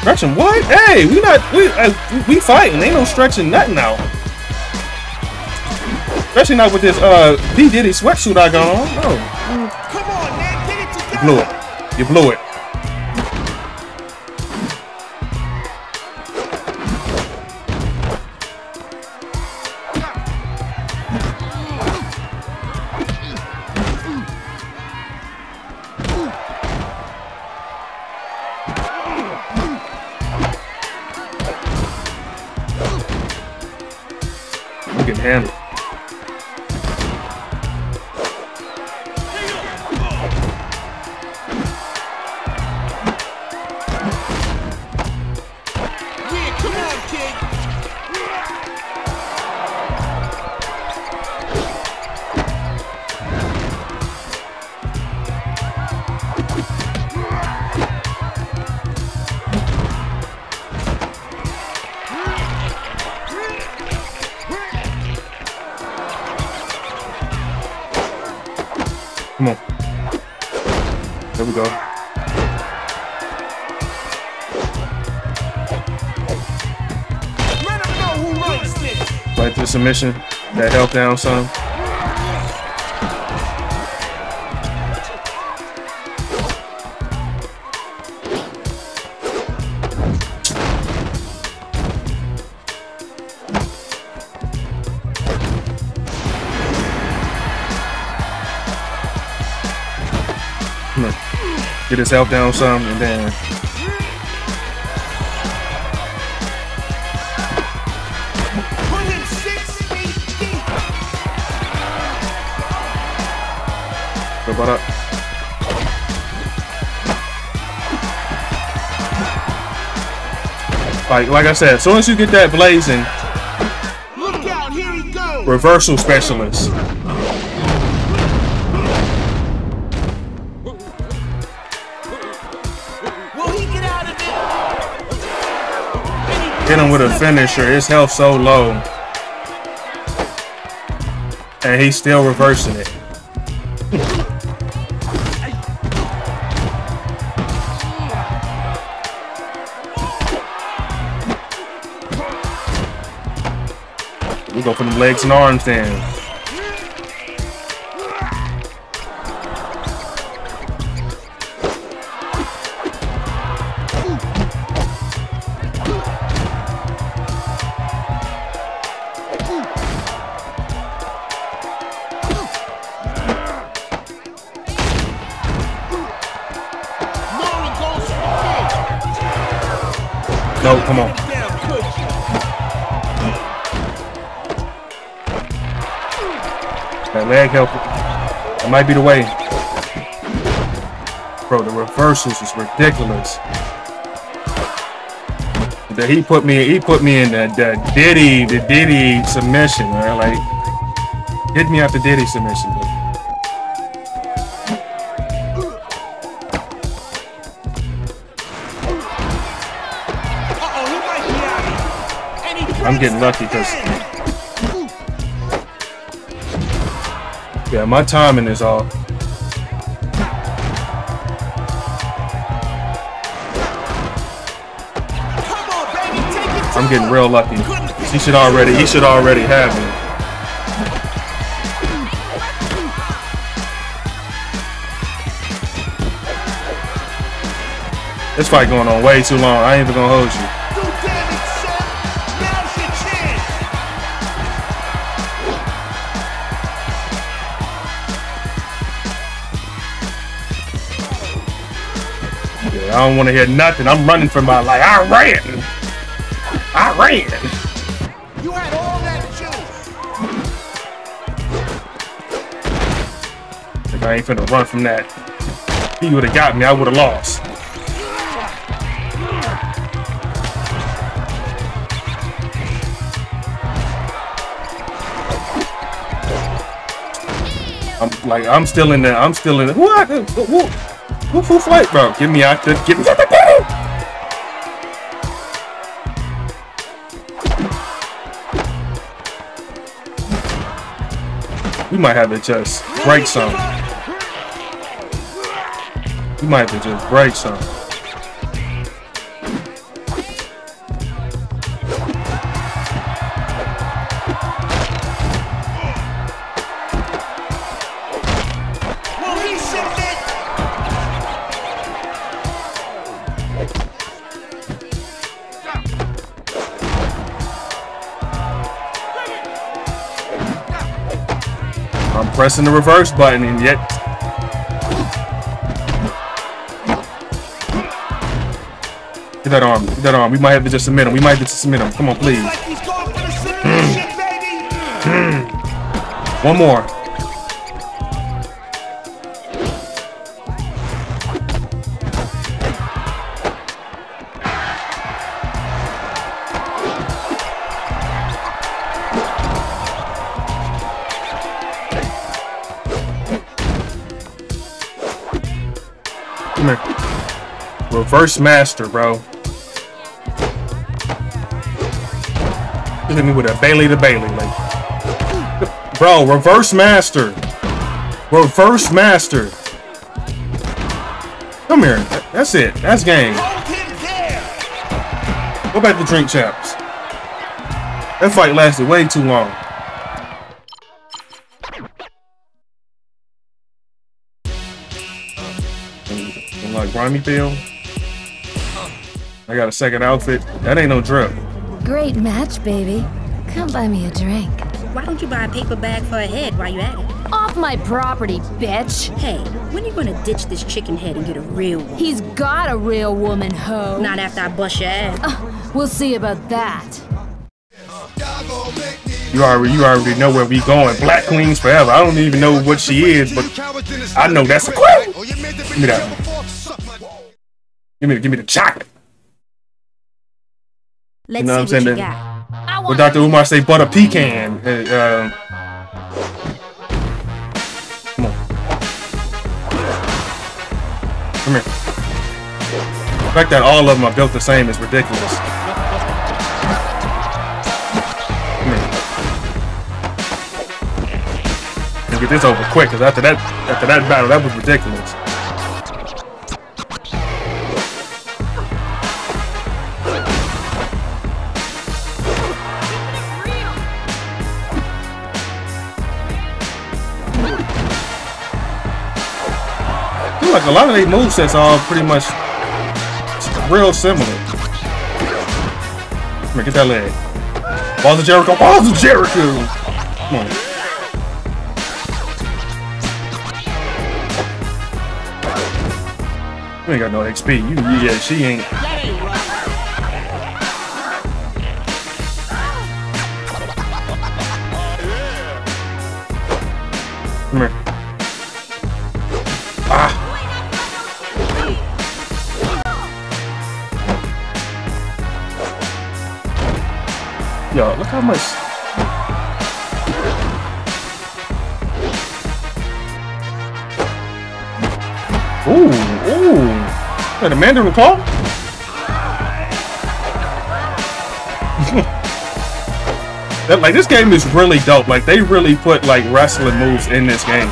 Stretching what? Hey, we fighting. Ain't no stretching nothing out. Especially not with this D Diddy sweatsuit I got on. No. Come on, man, get it together. You blew it. can handle. Come on. There we go. Right through submission. That help down, son. Get his help down some, and then go butt up. Like I said, as soon as you get that blazing, look out, here he goes. Reversal specialist. Hit him with a finisher. His health so low, and he's still reversing it. We'll go for the legs and arms then. No, come on. That leg help. That might be the way. Bro, the reversals is ridiculous. That he put me in the Diddy submission, right? Like, hit me after Diddy submission, bro. I'm getting lucky because, yeah, my timing is off. I'm getting real lucky. He should already have me. This fight going on way too long. I ain't even gonna hold you. I don't want to hear nothing. I'm running for my life. I ran. You had all that juice. Like, I ain't finna run from that. If he would have got me, I would have lost. I'm still in there. What? Woof fight, bro. Get me out there. Get me out there. We might have to just break some. I'm pressing the reverse button, and yet get that arm. We might have to just submit him. Come on, please. One more. Come here. Reverse master, bro. Just hit me with a Bailey to Bailey, like. Bro, reverse master. Reverse master. Come here. That's it. That's game. Go back to Drink Champs. That fight lasted way too long. Grimy feel. I got a second outfit. That ain't no drip. Great match, baby. Come buy me a drink. Why don't you buy a paper bag for a head while you at it? Off my property, bitch. Hey, when are you gonna ditch this chicken head and get a real one? He's got a real woman, ho. Not after I bust your ass. We'll see about that. You already know where we going. Black queens forever. I don't even know what she is, but I know that's a queen. Give me that. Give me the chocolate. You know what I'm saying? What Dr. Umar say, butter pecan. Hey, come on. Come here. The fact that all of them are built the same is ridiculous. Come here. Let's get this over quick, because after that battle, that was ridiculous. Like a lot of their movesets are all pretty much real similar. Come here, get that leg. Balls of Jericho, Balls of Jericho! Come on. You ain't got no XP. Yeah, she ain't. Come here. Yo, look how much. Ooh. Is that a Mandarin call? Like, this game is really dope. Like, they really put, like, wrestling moves in this game.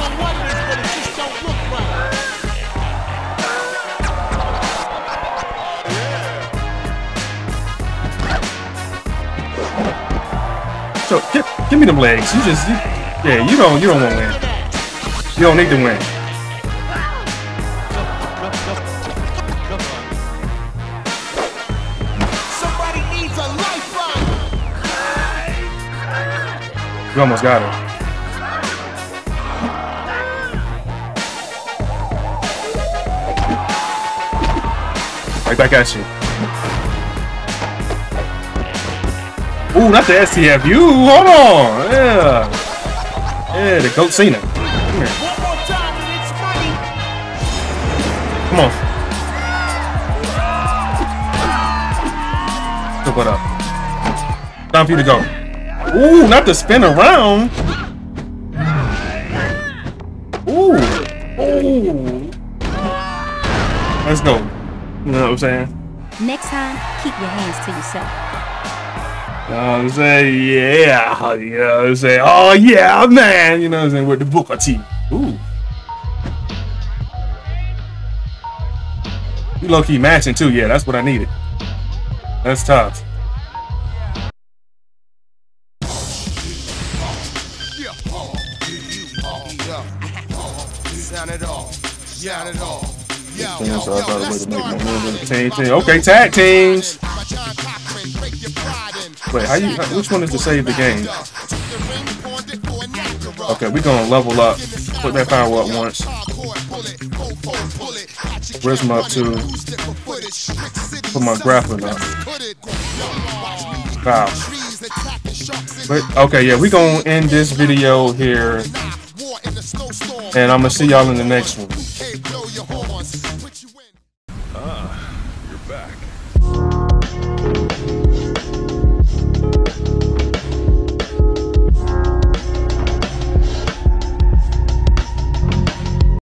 So give me them legs. You don't want to win. You don't need to win. Somebody needs a lifeline. You almost got her. Right back at you. Ooh, not the SCFU! Hold on! Yeah, the Goat Cena. Come here. Come on. Look what up. Time for you to go. Ooh, not the spin around! Ooh! Ooh! Let's go. You know what I'm saying? Next time, keep your hands to yourself. I'm saying, yeah, you know what I'm saying? Oh, yeah, man, you know what I'm saying? With the Booker T. Ooh. You low key matching too, yeah, that's what I needed. That's tough. Yeah, so I thought I was going to make my move in the tag team. Okay, tag teams. Wait, which one is to save the game? Okay, we're gonna level up. Put that power up once. Prism up too. Put my grappling up. Wow. But okay, yeah, we're gonna end this video here, and I'm gonna see y'all in the next one.